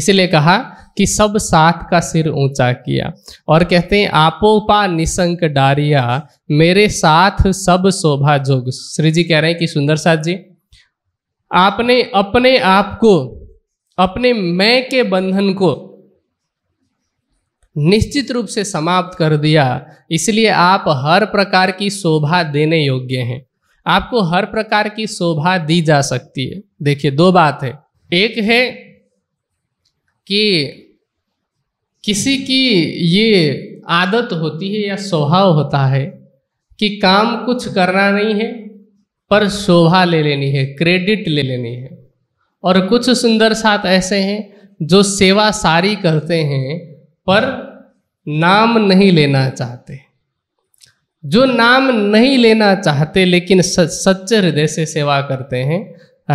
इसलिए कहा कि सब साथ का सिर ऊंचा किया। और कहते हैं आपोपा निसंक डारिया मेरे साथ सब शोभा जोग। श्री जी कह रहे हैं कि सुंदर साथ जी, आपने अपने आप को, अपने मैं के बंधन को निश्चित रूप से समाप्त कर दिया, इसलिए आप हर प्रकार की शोभा देने योग्य हैं। आपको हर प्रकार की शोभा दी जा सकती है। देखिए दो बात है, एक है कि किसी की ये आदत होती है या स्वभाव होता है कि काम कुछ करना नहीं है पर शोभा ले लेनी है, क्रेडिट ले लेनी है। और कुछ सुंदर साथ ऐसे हैं जो सेवा सारी करते हैं पर नाम नहीं लेना चाहते, जो नाम नहीं लेना चाहते लेकिन सच्चे हृदय से सेवा करते हैं।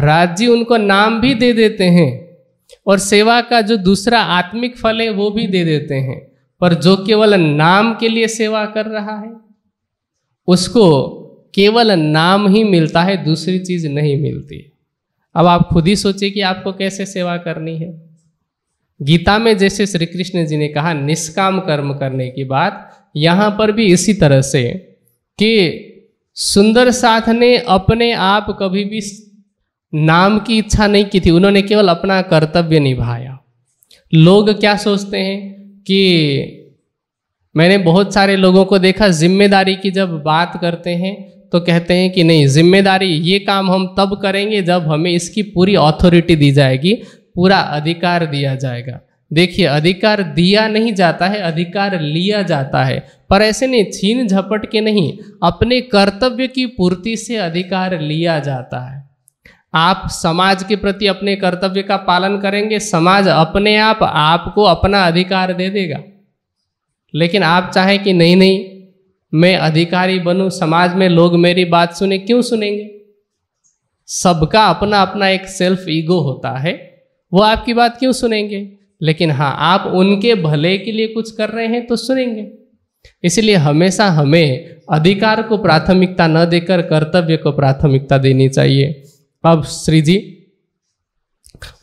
राज्य उनको नाम भी दे देते हैं और सेवा का जो दूसरा आत्मिक फल है वो भी दे देते हैं, पर जो केवल नाम के लिए सेवा कर रहा है उसको केवल नाम ही मिलता है, दूसरी चीज़ नहीं मिलती। अब आप खुद ही सोचिए कि आपको कैसे सेवा करनी है। गीता में जैसे श्री कृष्ण जी ने कहा निष्काम कर्म करने की बात, यहाँ पर भी इसी तरह से कि सुंदर साथ ने अपने आप कभी भी नाम की इच्छा नहीं की थी, उन्होंने केवल अपना कर्तव्य निभाया। लोग क्या सोचते हैं कि मैंने बहुत सारे लोगों को देखा, जिम्मेदारी की जब बात करते हैं तो कहते हैं कि नहीं, जिम्मेदारी ये काम हम तब करेंगे जब हमें इसकी पूरी ऑथोरिटी दी जाएगी, पूरा अधिकार दिया जाएगा। देखिए अधिकार दिया नहीं जाता है, अधिकार लिया जाता है, पर ऐसे नहीं छीन झपट के नहीं, अपने कर्तव्य की पूर्ति से अधिकार लिया जाता है। आप समाज के प्रति अपने कर्तव्य का पालन करेंगे, समाज अपने आप आपको अपना अधिकार दे देगा। लेकिन आप चाहें कि नहीं नहीं मैं अधिकारी बनूं, समाज में लोग मेरी बात सुने, क्यों सुनेंगे? सबका अपना अपना एक सेल्फ ईगो होता है, वो आपकी बात क्यों सुनेंगे? लेकिन हाँ, आप उनके भले के लिए कुछ कर रहे हैं तो सुनेंगे। इसलिए हमेशा हमें अधिकार को प्राथमिकता न देकर कर्तव्य को प्राथमिकता देनी चाहिए। अब श्री जी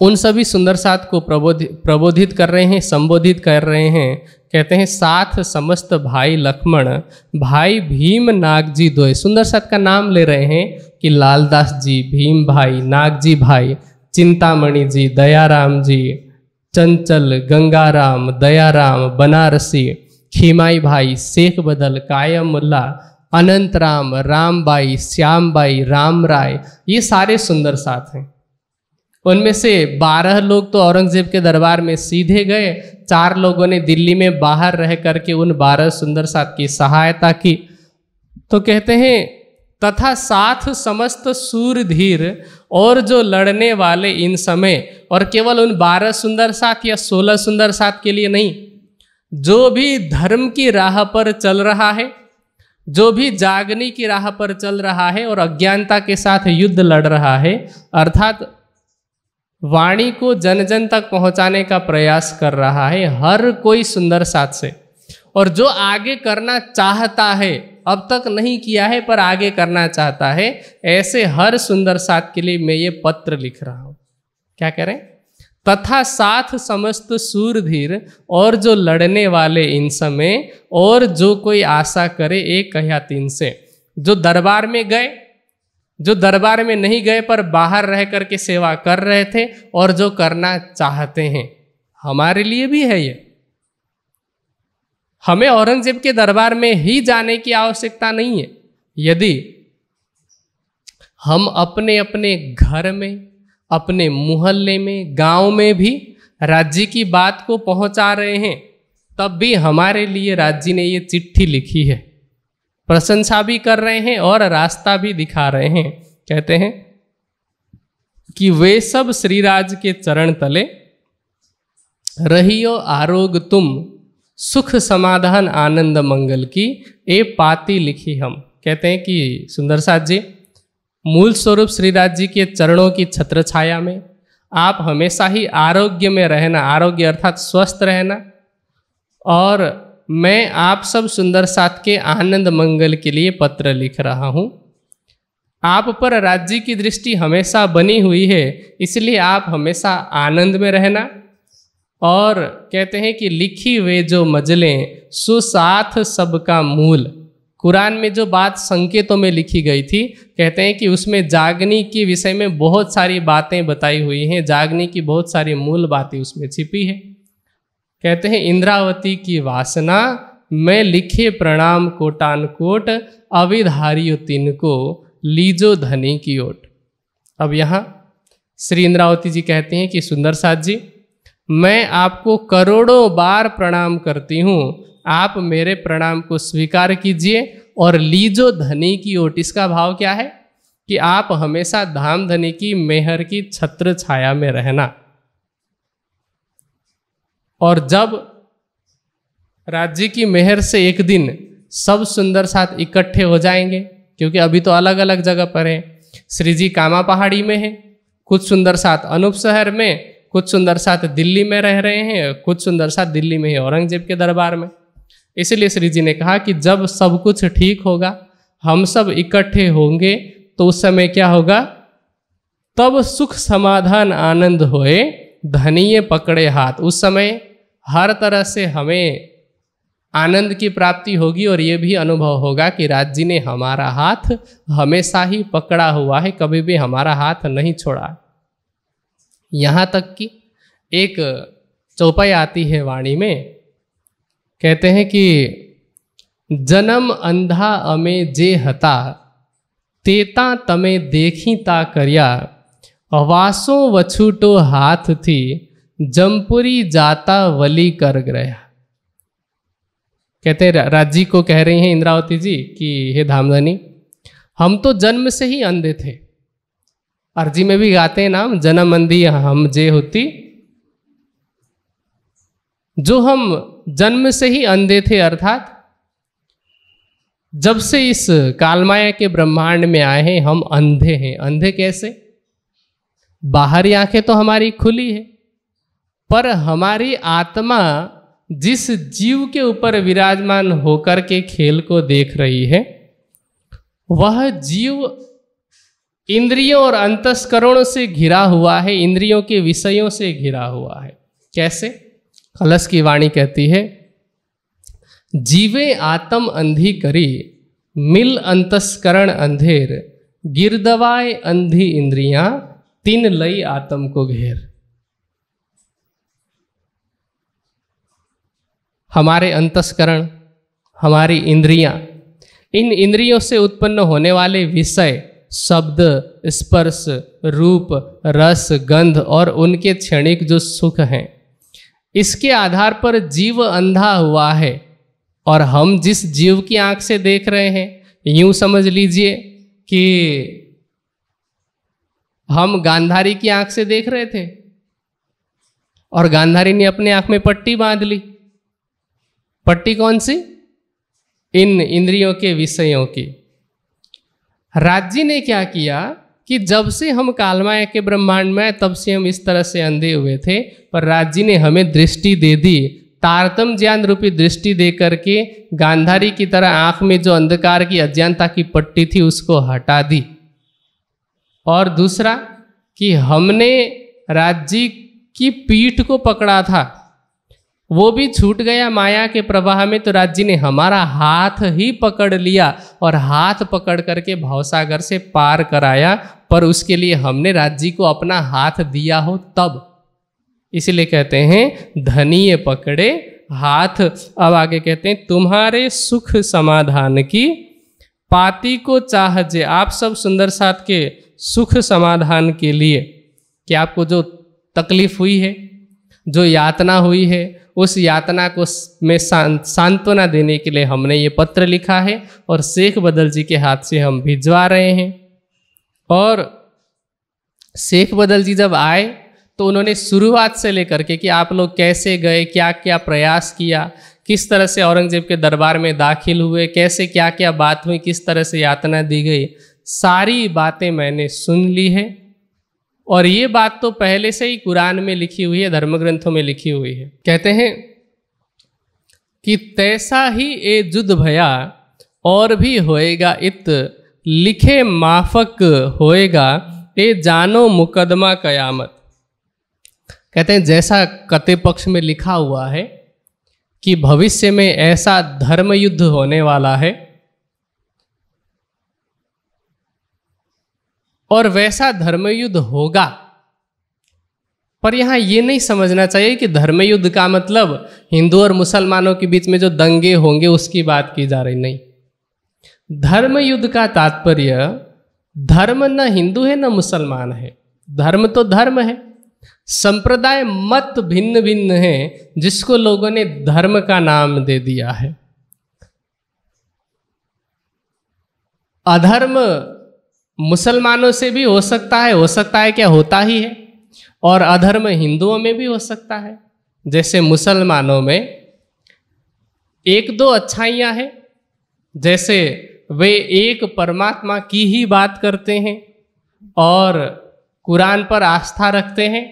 उन सभी सुंदर साथ को प्रबोधित प्रबोधित कर रहे हैं, संबोधित कर रहे हैं। कहते हैं साथ समस्त भाई लक्ष्मण भाई भीम नागजी दोए। सुंदर साथ का नाम ले रहे हैं कि लालदास जी, भीम भाई, नागजी भाई, चिंतामणि जी, दयाराम जी, चंचल, गंगाराम, दयाराम, बनारसी, खीमाई भाई, शेख बदल, कायम मुल्ला, अनंत राम, रामबाई, श्याम भाई, राम राय, ये सारे सुंदर साथ हैं। उनमें से बारह लोग तो औरंगजेब के दरबार में सीधे गए, चार लोगों ने दिल्ली में बाहर रह करके उन बारह सुंदर साथ की सहायता की। तो कहते हैं तथा साथ समस्त सूरधीर और जो लड़ने वाले इन समय, और केवल उन बारह सुंदर साथ या सोलह सुंदर साथ के लिए नहीं, जो भी धर्म की राह पर चल रहा है, जो भी जागने की राह पर चल रहा है और अज्ञानता के साथ युद्ध लड़ रहा है, अर्थात वाणी को जन जन तक पहुंचाने का प्रयास कर रहा है हर कोई सुंदर साथ से, और जो आगे करना चाहता है, अब तक नहीं किया है पर आगे करना चाहता है, ऐसे हर सुंदर साथ के लिए मैं ये पत्र लिख रहा हूं। क्या करें? तथा साथ समस्त सूरधीर और जो लड़ने वाले इन समय, और जो कोई आशा करे एक कहया तीन से। जो दरबार में गए, जो दरबार में नहीं गए पर बाहर रह करके सेवा कर रहे थे, और जो करना चाहते हैं, हमारे लिए भी है ये। हमें औरंगजेब के दरबार में ही जाने की आवश्यकता नहीं है। यदि हम अपने अपने घर में, अपने मोहल्ले में, गांव में भी राज्य की बात को पहुंचा रहे हैं, तब भी हमारे लिए राज्य ने ये चिट्ठी लिखी है। प्रशंसा भी कर रहे हैं और रास्ता भी दिखा रहे हैं। कहते हैं कि वे सब श्रीराज के चरण तले रहियो आरोग तुम, सुख समाधान आनंद मंगल की ए पाती लिखी हम। कहते हैं कि सुंदर साथ जी, मूल स्वरूप श्रीराज जी के चरणों की छत्र छाया में आप हमेशा ही आरोग्य में रहना, आरोग्य अर्थात स्वस्थ रहना, और मैं आप सब सुंदर साथ के आनंद मंगल के लिए पत्र लिख रहा हूँ। आप पर राज्य की दृष्टि हमेशा बनी हुई है, इसलिए आप हमेशा आनंद में रहना। और कहते हैं कि लिखी वे जो मजलें सो साथ सबका मूल, कुरान में जो बात संकेतों में लिखी गई थी, कहते हैं कि उसमें जागनी के विषय में बहुत सारी बातें बताई हुई हैं, जागनी की बहुत सारी मूल बातें उसमें छिपी है। कहते हैं इंद्रावती की वासना मैं लिखे प्रणाम कोटान कोट, अविधारियो तिनको लीजो धनी की ओट। अब यहाँ श्री इंद्रावती जी कहते हैं कि सुंदर साथ जी, मैं आपको करोड़ों बार प्रणाम करती हूँ, आप मेरे प्रणाम को स्वीकार कीजिए और लीजो धनी की ओट। इसका भाव क्या है? कि आप हमेशा धाम धनी की मेहर की छत्र छाया में रहना, और जब राज्य की मेहर से एक दिन सब सुंदर साथ इकट्ठे हो जाएंगे, क्योंकि अभी तो अलग अलग जगह पर है। श्री जी कामा पहाड़ी में है, कुछ सुंदर साथ अनूप शहर में, कुछ सुंदर साथ दिल्ली में रह रहे हैं, कुछ सुंदर साथ दिल्ली में ही औरंगजेब के दरबार में। इसलिए श्री जी ने कहा कि जब सब कुछ ठीक होगा, हम सब इकट्ठे होंगे, तो उस समय क्या होगा? तब सुख समाधान आनंद होए धनिये पकड़े हाथ। उस समय हर तरह से हमें आनंद की प्राप्ति होगी, और ये भी अनुभव होगा कि राज्य ने हमारा हाथ हमेशा ही पकड़ा हुआ है, कभी भी हमारा हाथ नहीं छोड़ा। यहाँ तक कि एक चौपाई आती है वाणी में, कहते हैं कि जन्म अंधा अमे जे हता, तेता तमे देखी ता करिया, वासो वछूटो हाथ थी, जमपुरी जाता वली कर गया। कहते हैं राजी को कह रही हैं इंद्रावती जी कि हे धामधनी, हम तो जन्म से ही अंधे थे। अर्जी में भी गाते हैं नाम जन्म अंधी हम जे होती, जो हम जन्म से ही अंधे थे, अर्थात जब से इस कालमाया के ब्रह्मांड में आए हैं हम अंधे हैं। अंधे कैसे? बाहरी आंखें तो हमारी खुली है, पर हमारी आत्मा जिस जीव के ऊपर विराजमान होकर के खेल को देख रही है, वह जीव इंद्रियों और अंतस्करणों से घिरा हुआ है, इंद्रियों के विषयों से घिरा हुआ है। कैसे? कलश की वाणी कहती है, जीवे आत्म अंधी करी, मिल अंतस्करण अंधेर, गिरदवाए अंधी इंद्रियां, तीन लई आत्म को घेर। हमारे अंतस्करण, हमारी इंद्रियां, इन इंद्रियों से उत्पन्न होने वाले विषय, शब्द, स्पर्श, रूप, रस, गंध और उनके क्षणिक जो सुख हैं, इसके आधार पर जीव अंधा हुआ है और हम जिस जीव की आंख से देख रहे हैं, यूं समझ लीजिए कि हम गांधारी की आंख से देख रहे थे और गांधारी ने अपने आंख में पट्टी बांध ली। पट्टी कौन सी? इन इंद्रियों के विषयों की। राज्य ने क्या किया कि जब से हम कालमाया के ब्रह्मांड में आए तब से हम इस तरह से अंधे हुए थे, पर राज्य ने हमें दृष्टि दे दी। तारतम ज्ञान रूपी दृष्टि दे करके गांधारी की तरह आंख में जो अंधकार की अज्ञानता की पट्टी थी उसको हटा दी। और दूसरा कि हमने राज्य की पीठ को पकड़ा था, वो भी छूट गया माया के प्रवाह में, तो राज्य ने हमारा हाथ ही पकड़ लिया और हाथ पकड़ करके भावसागर से पार कराया। पर उसके लिए हमने राज्य को अपना हाथ दिया हो तब, इसलिए कहते हैं धनिये पकड़े हाथ। अब आगे कहते हैं तुम्हारे सुख समाधान की पाती को चाह जे। आप सब सुंदर साथ के सुख समाधान के लिए कि आपको जो तकलीफ हुई है, जो यातना हुई है, उस यातना को में सांत्वना देने के लिए हमने ये पत्र लिखा है और शेख बदल जी के हाथ से हम भिजवा रहे हैं। और शेख बदल जी जब आए तो उन्होंने शुरुआत से लेकर के कि आप लोग कैसे गए, क्या क्या प्रयास किया, किस तरह से औरंगजेब के दरबार में दाखिल हुए, कैसे क्या क्या बात हुई, किस तरह से यातना दी गई, सारी बातें मैंने सुन ली है। और ये बात तो पहले से ही कुरान में लिखी हुई है, धर्म ग्रंथों में लिखी हुई है। कहते हैं कि तैसा ही ए जुद भया और भी होएगा इत लिखे माफक होएगा ए जानो मुकदमा कयामत। कहते हैं जैसा कत्ते पक्ष में लिखा हुआ है कि भविष्य में ऐसा धर्म युद्ध होने वाला है और वैसा धर्मयुद्ध होगा। पर यहाँ ये नहीं समझना चाहिए कि धर्मयुद्ध का मतलब हिंदू और मुसलमानों के बीच में जो दंगे होंगे उसकी बात की जा रही, नहीं। धर्मयुद्ध का तात्पर्य धर्म न हिंदू है न मुसलमान है, धर्म तो धर्म है। संप्रदाय मत भिन्न भिन्न है जिसको लोगों ने धर्म का नाम दे दिया है। अधर्म मुसलमानों से भी हो सकता है, हो सकता है क्या होता ही है, और अधर्म हिंदुओं में भी हो सकता है। जैसे मुसलमानों में एक दो अच्छाइयाँ हैं, जैसे वे एक परमात्मा की ही बात करते हैं और कुरान पर आस्था रखते हैं।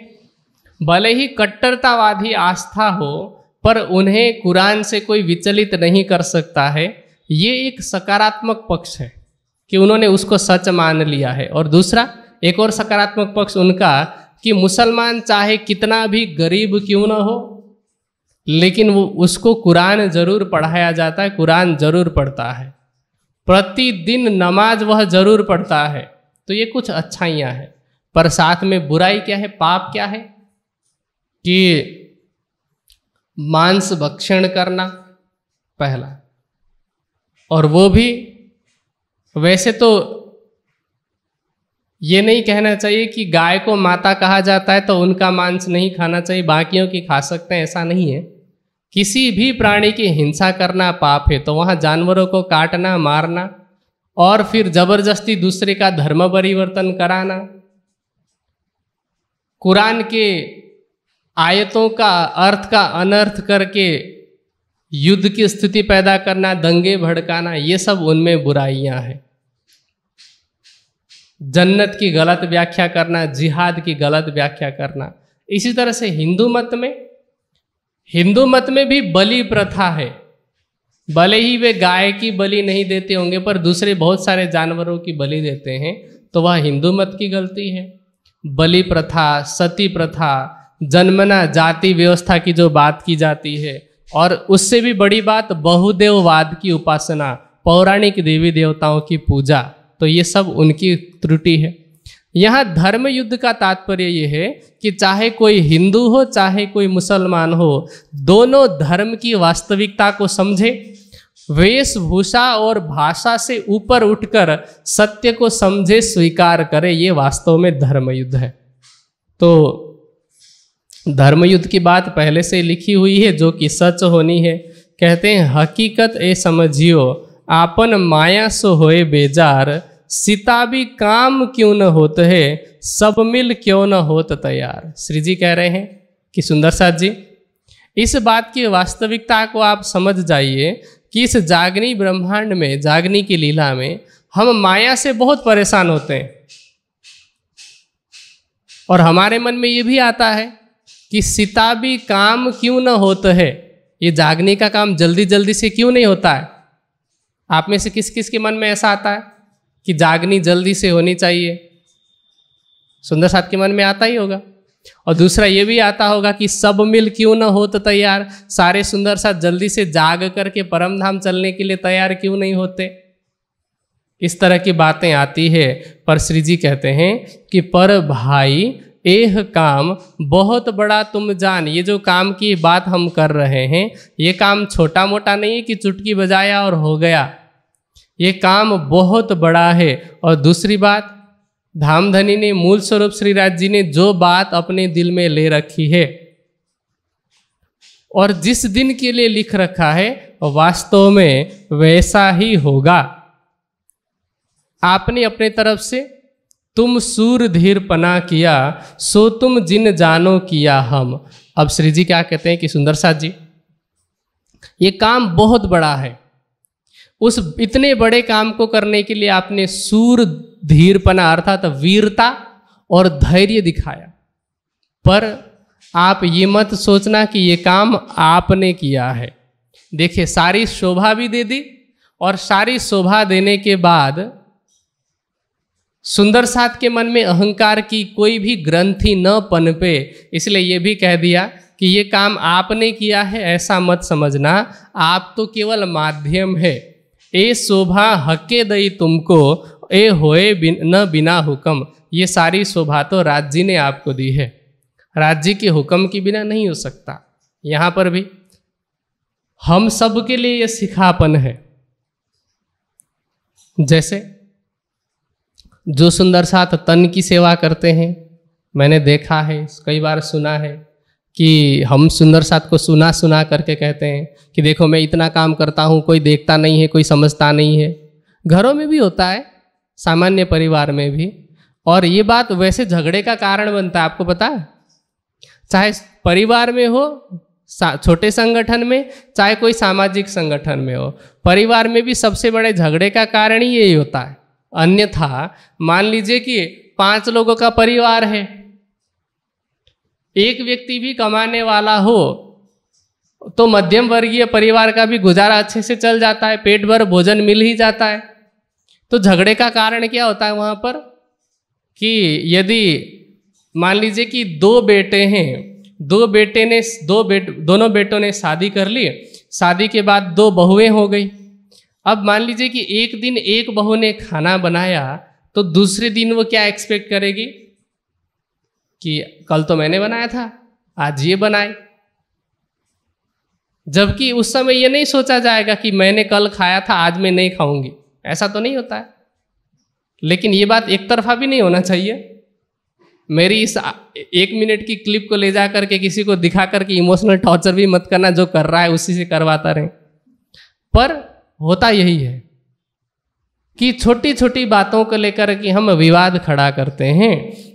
भले ही कट्टरतावादी आस्था हो पर उन्हें कुरान से कोई विचलित नहीं कर सकता है। ये एक सकारात्मक पक्ष है कि उन्होंने उसको सच मान लिया है। और दूसरा एक और सकारात्मक पक्ष उनका कि मुसलमान चाहे कितना भी गरीब क्यों ना हो, लेकिन वो उसको कुरान जरूर पढ़ाया जाता है, कुरान जरूर पढ़ता है, प्रतिदिन नमाज वह जरूर पढ़ता है। तो ये कुछ अच्छाइयाँ हैं। पर साथ में बुराई क्या है, पाप क्या है कि मांस भक्षण करना पहला, और वो भी वैसे तो ये नहीं कहना चाहिए कि गाय को माता कहा जाता है तो उनका मांस नहीं खाना चाहिए, बाकियों की खा सकते हैं, ऐसा नहीं है। किसी भी प्राणी की हिंसा करना पाप है, तो वहाँ जानवरों को काटना, मारना और फिर जबरदस्ती दूसरे का धर्म परिवर्तन कराना, कुरान के आयतों का अर्थ का अनर्थ करके युद्ध की स्थिति पैदा करना, दंगे भड़काना, ये सब उनमें बुराइयां हैं। जन्नत की गलत व्याख्या करना, जिहाद की गलत व्याख्या करना। इसी तरह से हिंदू मत में, हिंदू मत में भी बलि प्रथा है। भले ही वे गाय की बलि नहीं देते होंगे पर दूसरे बहुत सारे जानवरों की बलि देते हैं, तो वह हिंदू मत की गलती है। बलि प्रथा, सती प्रथा, जन्मना जाति व्यवस्था की जो बात की जाती है, और उससे भी बड़ी बात बहुदेववाद की उपासना, पौराणिक देवी देवताओं की पूजा, तो ये सब उनकी त्रुटि है। यहाँ धर्म युद्ध का तात्पर्य ये है कि चाहे कोई हिंदू हो चाहे कोई मुसलमान हो, दोनों धर्म की वास्तविकता को समझे, वेशभूषा और भाषा से ऊपर उठकर सत्य को समझे, स्वीकार करे। ये वास्तव में धर्म युद्ध है। तो धर्मयुद्ध की बात पहले से लिखी हुई है जो कि सच होनी है। कहते हैं हकीकत ए समझियो आपन माया सो होए बेजार, सीता भी काम क्यों न होते है, सब मिल क्यों न होत तैयार। श्री जी कह रहे हैं कि सुंदर साथ जी इस बात की वास्तविकता को आप समझ जाइए कि इस जागनी ब्रह्मांड में, जागनी की लीला में हम माया से बहुत परेशान होते हैं और हमारे मन में ये भी आता है कि सीता भी काम क्यों न होते है, ये जागनी का काम जल्दी जल्दी से क्यों नहीं होता है। आप में से किस किस के मन में ऐसा आता है कि जागनी जल्दी से होनी चाहिए, सुंदर साथ के मन में आता ही होगा। और दूसरा ये भी आता होगा कि सब मिल क्यों न होते तैयार, सारे सुंदर साथ जल्दी से जाग करके परम धाम चलने के लिए तैयार क्यों नहीं होते। इस तरह की बातें आती है। पर श्री जी कहते हैं कि पर भाई एह काम बहुत बड़ा तुम जान, ये जो काम की बात हम कर रहे हैं ये काम छोटा मोटा नहीं है कि चुटकी बजाया और हो गया, ये काम बहुत बड़ा है। और दूसरी बात, धामधनी ने मूल स्वरूप श्रीराज जी ने जो बात अपने दिल में ले रखी है और जिस दिन के लिए लिख रखा है वास्तव में वैसा ही होगा। आपने अपने तरफ से तुम सूर धीर पना किया सो तुम जिन जानो किया हम। अब श्री जी क्या कहते हैं कि सुंदर साथ जी ये काम बहुत बड़ा है, उस इतने बड़े काम को करने के लिए आपने सूर धीरपना अर्थात वीरता और धैर्य दिखाया। पर आप ये मत सोचना कि ये काम आपने किया है। देखिए सारी शोभा भी दे दी और सारी शोभा देने के बाद सुंदर साथ के मन में अहंकार की कोई भी ग्रंथि न पनपे, इसलिए ये भी कह दिया कि ये काम आपने किया है, ऐसा मत समझना, आप तो केवल माध्यम है। ए शोभा हके दई तुमको ए होए बिन, न बिना हुक्म, ये सारी शोभा तो राज जी ने आपको दी है, राज जी के हुक्म के बिना नहीं हो सकता। यहाँ पर भी हम सब के लिए ये सिखापन है। जैसे जो सुंदर साथ तन की सेवा करते हैं, मैंने देखा है कई बार सुना है कि हम सुंदर साथ को सुना सुना करके कहते हैं कि देखो मैं इतना काम करता हूँ, कोई देखता नहीं है, कोई समझता नहीं है। घरों में भी होता है, सामान्य परिवार में भी, और ये बात वैसे झगड़े का कारण बनता है। आपको पता है, चाहे परिवार में हो, छोटे संगठन में, चाहे कोई सामाजिक संगठन में हो, परिवार में भी सबसे बड़े झगड़े का कारण ही यही होता है। अन्यथा मान लीजिए कि पांच लोगों का परिवार है, एक व्यक्ति भी कमाने वाला हो तो मध्यम वर्गीय परिवार का भी गुजारा अच्छे से चल जाता है, पेट भर भोजन मिल ही जाता है। तो झगड़े का कारण क्या होता है वहाँ पर कि यदि मान लीजिए कि दो बेटे हैं, दो बेटे ने दो बेट दोनों बेटों ने शादी कर ली, शादी के बाद दो बहुएं हो गई। अब मान लीजिए कि एक दिन एक बहू ने खाना बनाया तो दूसरे दिन वो क्या एक्सपेक्ट करेगी कि कल तो मैंने बनाया था, आज ये बनाए, जबकि उस समय ये नहीं सोचा जाएगा कि मैंने कल खाया था आज मैं नहीं खाऊंगी, ऐसा तो नहीं होता है। लेकिन ये बात एक तरफा भी नहीं होना चाहिए। मेरी इस एक मिनट की क्लिप को ले जा करके किसी को दिखा करके इमोशनल टॉर्चर भी मत करना, जो कर रहा है उसी से करवाता रहे। पर होता यही है कि छोटी छोटी बातों को लेकर के हम विवाद खड़ा करते हैं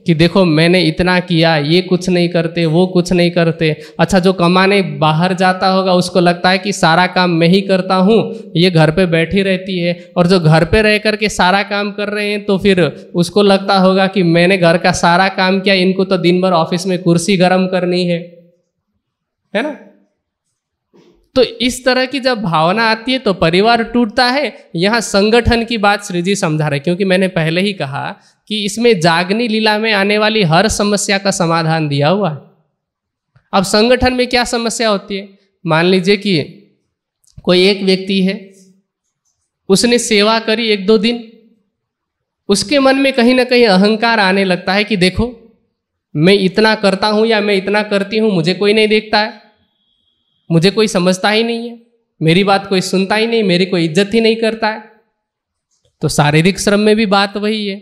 कि देखो मैंने इतना किया, ये कुछ नहीं करते, वो कुछ नहीं करते। अच्छा, जो कमाने बाहर जाता होगा उसको लगता है कि सारा काम मैं ही करता हूँ, ये घर पे बैठी रहती है, और जो घर पे रह करके सारा काम कर रहे हैं तो फिर उसको लगता होगा कि मैंने घर का सारा काम किया, इनको तो दिन भर ऑफिस में कुर्सी गर्म करनी है, है ना। तो इस तरह की जब भावना आती है तो परिवार टूटता है। यहाँ संगठन की बात श्री जी समझा रहे, क्योंकि मैंने पहले ही कहा कि इसमें जागनी लीला में आने वाली हर समस्या का समाधान दिया हुआ है। अब संगठन में क्या समस्या होती है, मान लीजिए कि कोई एक व्यक्ति है, उसने सेवा करी एक दो दिन, उसके मन में कहीं ना कहीं अहंकार आने लगता है कि देखो मैं इतना करता हूँ या मैं इतना करती हूँ, मुझे कोई नहीं देखता है, मुझे कोई समझता ही नहीं है, मेरी बात कोई सुनता ही नहीं, मेरी कोई इज्जत ही नहीं करता है। तो शारीरिक श्रम में भी बात वही है,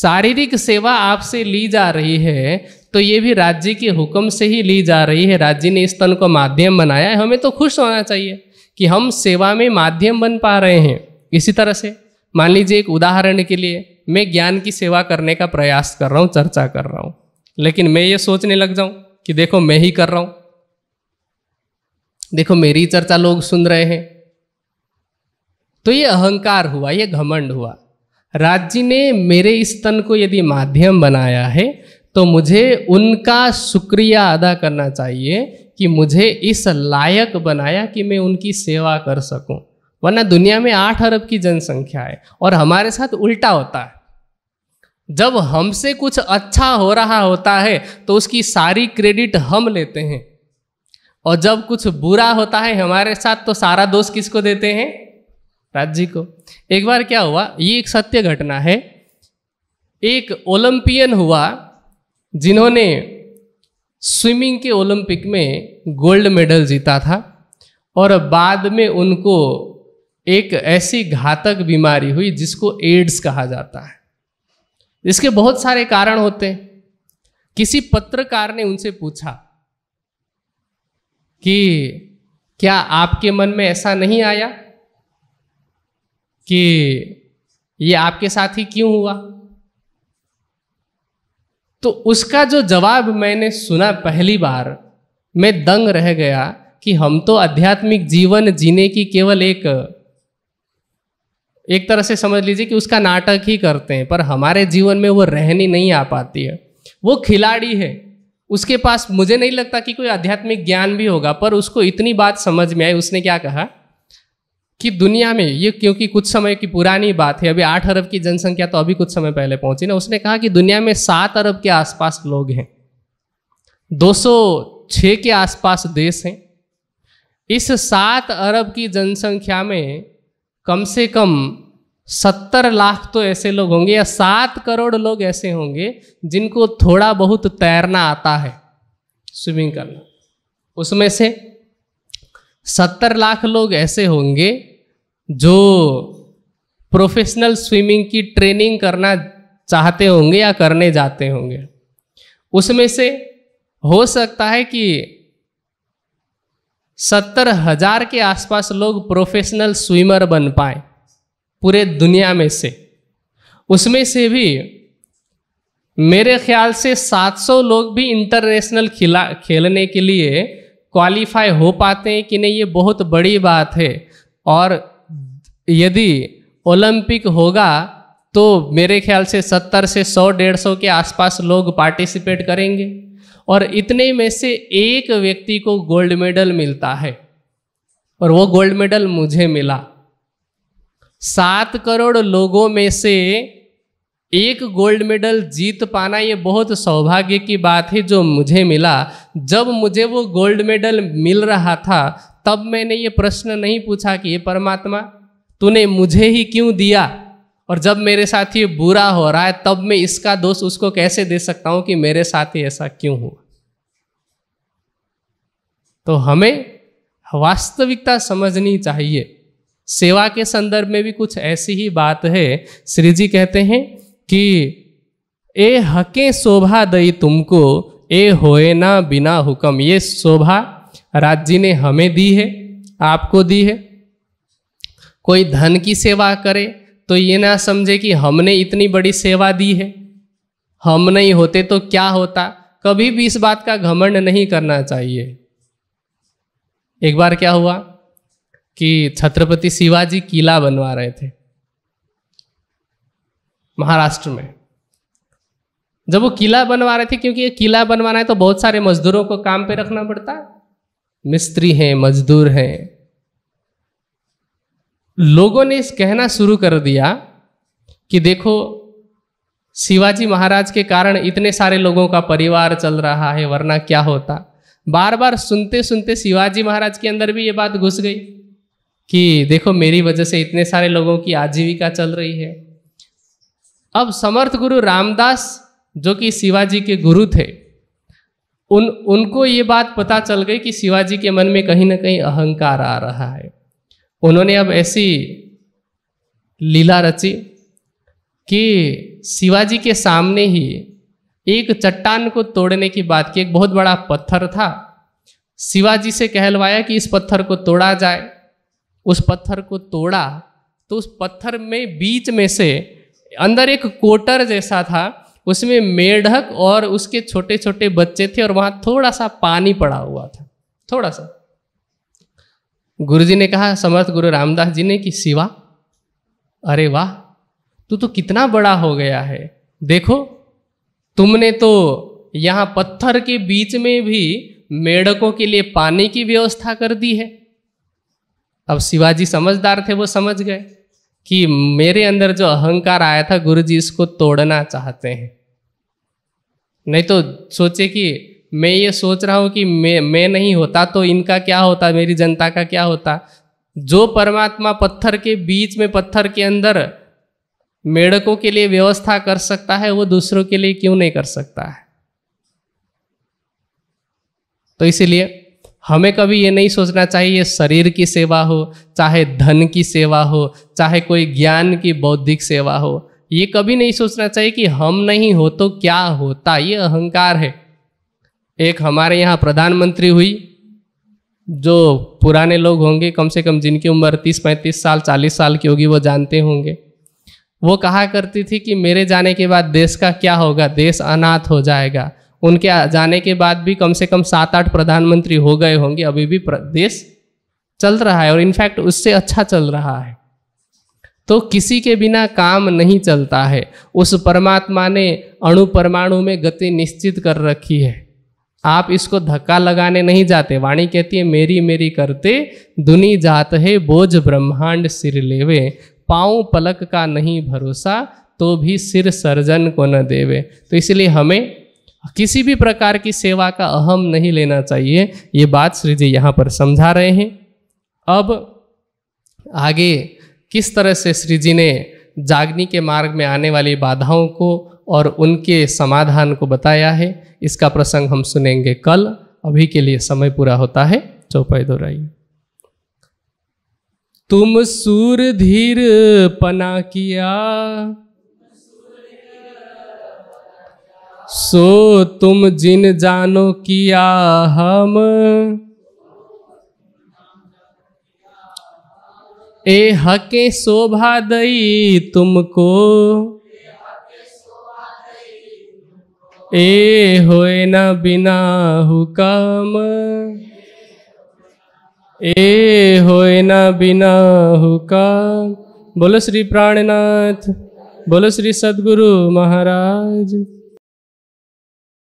शारीरिक सेवा आपसे ली जा रही है तो ये भी राज्य के हुक्म से ही ली जा रही है। राज्य ने इस तन को माध्यम बनाया है, हमें तो खुश होना चाहिए कि हम सेवा में माध्यम बन पा रहे हैं। इसी तरह से मान लीजिए एक उदाहरण के लिए मैं ज्ञान की सेवा करने का प्रयास कर रहा हूँ, चर्चा कर रहा हूँ, लेकिन मैं ये सोचने लग जाऊँ कि देखो मैं ही कर रहा हूँ, देखो मेरी चर्चा लोग सुन रहे हैं, तो ये अहंकार हुआ, ये घमंड हुआ। राज्य ने मेरे इस तन को यदि माध्यम बनाया है तो मुझे उनका शुक्रिया अदा करना चाहिए कि मुझे इस लायक बनाया कि मैं उनकी सेवा कर सकूं। वरना दुनिया में आठ अरब की जनसंख्या है और हमारे साथ उल्टा होता है, जब हमसे कुछ अच्छा हो रहा होता है तो उसकी सारी क्रेडिट हम लेते हैं, और जब कुछ बुरा होता है हमारे साथ तो सारा दोष किसको देते हैं? राज्य को। एक बार क्या हुआ, ये एक सत्य घटना है, एक ओलंपियन हुआ जिन्होंने स्विमिंग के ओलंपिक में गोल्ड मेडल जीता था, और बाद में उनको एक ऐसी घातक बीमारी हुई जिसको एड्स कहा जाता है। इसके बहुत सारे कारण होते हैं। किसी पत्रकार ने उनसे पूछा कि क्या आपके मन में ऐसा नहीं आया कि ये आपके साथ ही क्यों हुआ? तो उसका जो जवाब मैंने सुना पहली बार, मैं दंग रह गया कि हम तो आध्यात्मिक जीवन जीने की केवल एक एक तरह से समझ लीजिए कि उसका नाटक ही करते हैं, पर हमारे जीवन में वो रहनी नहीं आ पाती है। वो खिलाड़ी है, उसके पास मुझे नहीं लगता कि कोई आध्यात्मिक ज्ञान भी होगा, पर उसको इतनी बात समझ में आई। उसने क्या कहा कि दुनिया में ये, क्योंकि कुछ समय की पुरानी बात है, अभी आठ अरब की जनसंख्या तो अभी कुछ समय पहले पहुंची ना, उसने कहा कि दुनिया में सात अरब के आसपास लोग हैं, दो सौ छः के आसपास देश हैं। इस सात अरब की जनसंख्या में कम से कम सत्तर लाख तो ऐसे लोग होंगे या सात करोड़ लोग ऐसे होंगे जिनको थोड़ा बहुत तैरना आता है, स्विमिंग करना। उसमें से सत्तर लाख लोग ऐसे होंगे जो प्रोफेशनल स्विमिंग की ट्रेनिंग करना चाहते होंगे या करने जाते होंगे। उसमें से हो सकता है कि सत्तर हजार के आसपास लोग प्रोफेशनल स्विमर बन पाए पूरे दुनिया में से। उसमें से भी मेरे ख्याल से सात सौ लोग भी इंटरनेशनल खिला खेलने के लिए क्वालिफाई हो पाते हैं कि नहीं, ये बहुत बड़ी बात है। और यदि ओलंपिक होगा तो मेरे ख्याल से सत्तर से सौ डेढ़ सौ के आसपास लोग पार्टिसिपेट करेंगे, और इतने में से एक व्यक्ति को गोल्ड मेडल मिलता है, और वो गोल्ड मेडल मुझे मिला। सात करोड़ लोगों में से एक गोल्ड मेडल जीत पाना ये बहुत सौभाग्य की बात है जो मुझे मिला। जब मुझे वो गोल्ड मेडल मिल रहा था तब मैंने ये प्रश्न नहीं पूछा कि ये परमात्मा तूने मुझे ही क्यों दिया, और जब मेरे साथ ये बुरा हो रहा है तब मैं इसका दोष उसको कैसे दे सकता हूं कि मेरे साथ ही ऐसा क्यों हुआ। तो हमें वास्तविकता समझनी चाहिए। सेवा के संदर्भ में भी कुछ ऐसी ही बात है। श्री जी कहते हैं कि ए हके शोभा दई तुमको ए होए ना बिना हुक्म। ये शोभा राज्य ने हमें दी है, आपको दी है। कोई धन की सेवा करे तो ये ना समझे कि हमने इतनी बड़ी सेवा दी है, हम नहीं होते तो क्या होता। कभी भी इस बात का घमंड नहीं करना चाहिए। एक बार क्या हुआ कि छत्रपति शिवाजी किला बनवा रहे थे महाराष्ट्र में। जब वो किला बनवा रहे थे, क्योंकि ये किला बनवाना है तो बहुत सारे मजदूरों को काम पे रखना पड़ता है, मिस्त्री हैं, मजदूर हैं। लोगों ने इस कहना शुरू कर दिया कि देखो शिवाजी महाराज के कारण इतने सारे लोगों का परिवार चल रहा है, वरना क्या होता। बार बार सुनते सुनते शिवाजी महाराज के अंदर भी ये बात घुस गई कि देखो मेरी वजह से इतने सारे लोगों की आजीविका चल रही है। अब समर्थ गुरु रामदास जो कि शिवाजी के गुरु थे, उन उनको ये बात पता चल गई कि शिवाजी के मन में कहीं ना कहीं अहंकार आ रहा है। उन्होंने अब ऐसी लीला रची कि शिवाजी के सामने ही एक चट्टान को तोड़ने की बात की। एक बहुत बड़ा पत्थर था, शिवाजी से कहलवाया कि इस पत्थर को तोड़ा जाए। उस पत्थर को तोड़ा तो उस पत्थर में बीच में से अंदर एक कोटर जैसा था, उसमें मेढक और उसके छोटे छोटे बच्चे थे और वहां थोड़ा सा पानी पड़ा हुआ था, थोड़ा सा। गुरुजी ने कहा, समर्थ गुरु रामदास जी ने, कि शिवा अरे वाह, तू तो कितना बड़ा हो गया है, देखो तुमने तो यहाँ पत्थर के बीच में भी मेढकों के लिए पानी की व्यवस्था कर दी है। अब शिवाजी समझदार थे, वो समझ गए कि मेरे अंदर जो अहंकार आया था गुरुजी इसको तोड़ना चाहते हैं। नहीं तो सोचे कि मैं ये सोच रहा हूँ कि मैं मैं नहीं होता तो इनका क्या होता, मेरी जनता का क्या होता। जो परमात्मा पत्थर के बीच में, पत्थर के अंदर मेढकों के लिए व्यवस्था कर सकता है, वो दूसरों के लिए क्यों नहीं कर सकता है। तो इसीलिए हमें कभी ये नहीं सोचना चाहिए शरीर की सेवा हो, चाहे धन की सेवा हो, चाहे कोई ज्ञान की बौद्धिक सेवा हो, ये कभी नहीं सोचना चाहिए कि हम नहीं हो तो क्या होता। ये अहंकार है। एक हमारे यहाँ प्रधानमंत्री हुई, जो पुराने लोग होंगे कम से कम, जिनकी उम्र तीस पैंतीस साल चालीस साल की होगी वो जानते होंगे, वो कहा करती थी कि मेरे जाने के बाद देश का क्या होगा, देश अनाथ हो जाएगा। उनके जाने के बाद भी कम से कम सात आठ प्रधानमंत्री हो गए होंगे, अभी भी देश चल रहा है और इनफैक्ट उससे अच्छा चल रहा है। तो किसी के बिना काम नहीं चलता है। उस परमात्मा ने अणु परमाणु में गति निश्चित कर रखी है, आप इसको धक्का लगाने नहीं जाते। वाणी कहती है, मेरी मेरी करते दुनी जात है बोझ ब्रह्मांड सिर लेवे, पाँव पलक का नहीं भरोसा तो भी सिर सर्जन को न देवे। तो इसलिए हमें किसी भी प्रकार की सेवा का अहम नहीं लेना चाहिए। ये बात श्री जी यहाँ पर समझा रहे हैं। अब आगे किस तरह से श्री जी ने जागनी के मार्ग में आने वाली बाधाओं को और उनके समाधान को बताया है, इसका प्रसंग हम सुनेंगे कल। अभी के लिए समय पूरा होता है। चौपाई दोहराइए। तुम सूर धीर पना किया सो तुम जिन जानो किया, हम ए हके शोभा दई तुमको, ए होए न बिना हुकम, ए होए न बिना हुकम। बोलो श्री प्राणनाथ, बोलो श्री सतगुरु महाराज।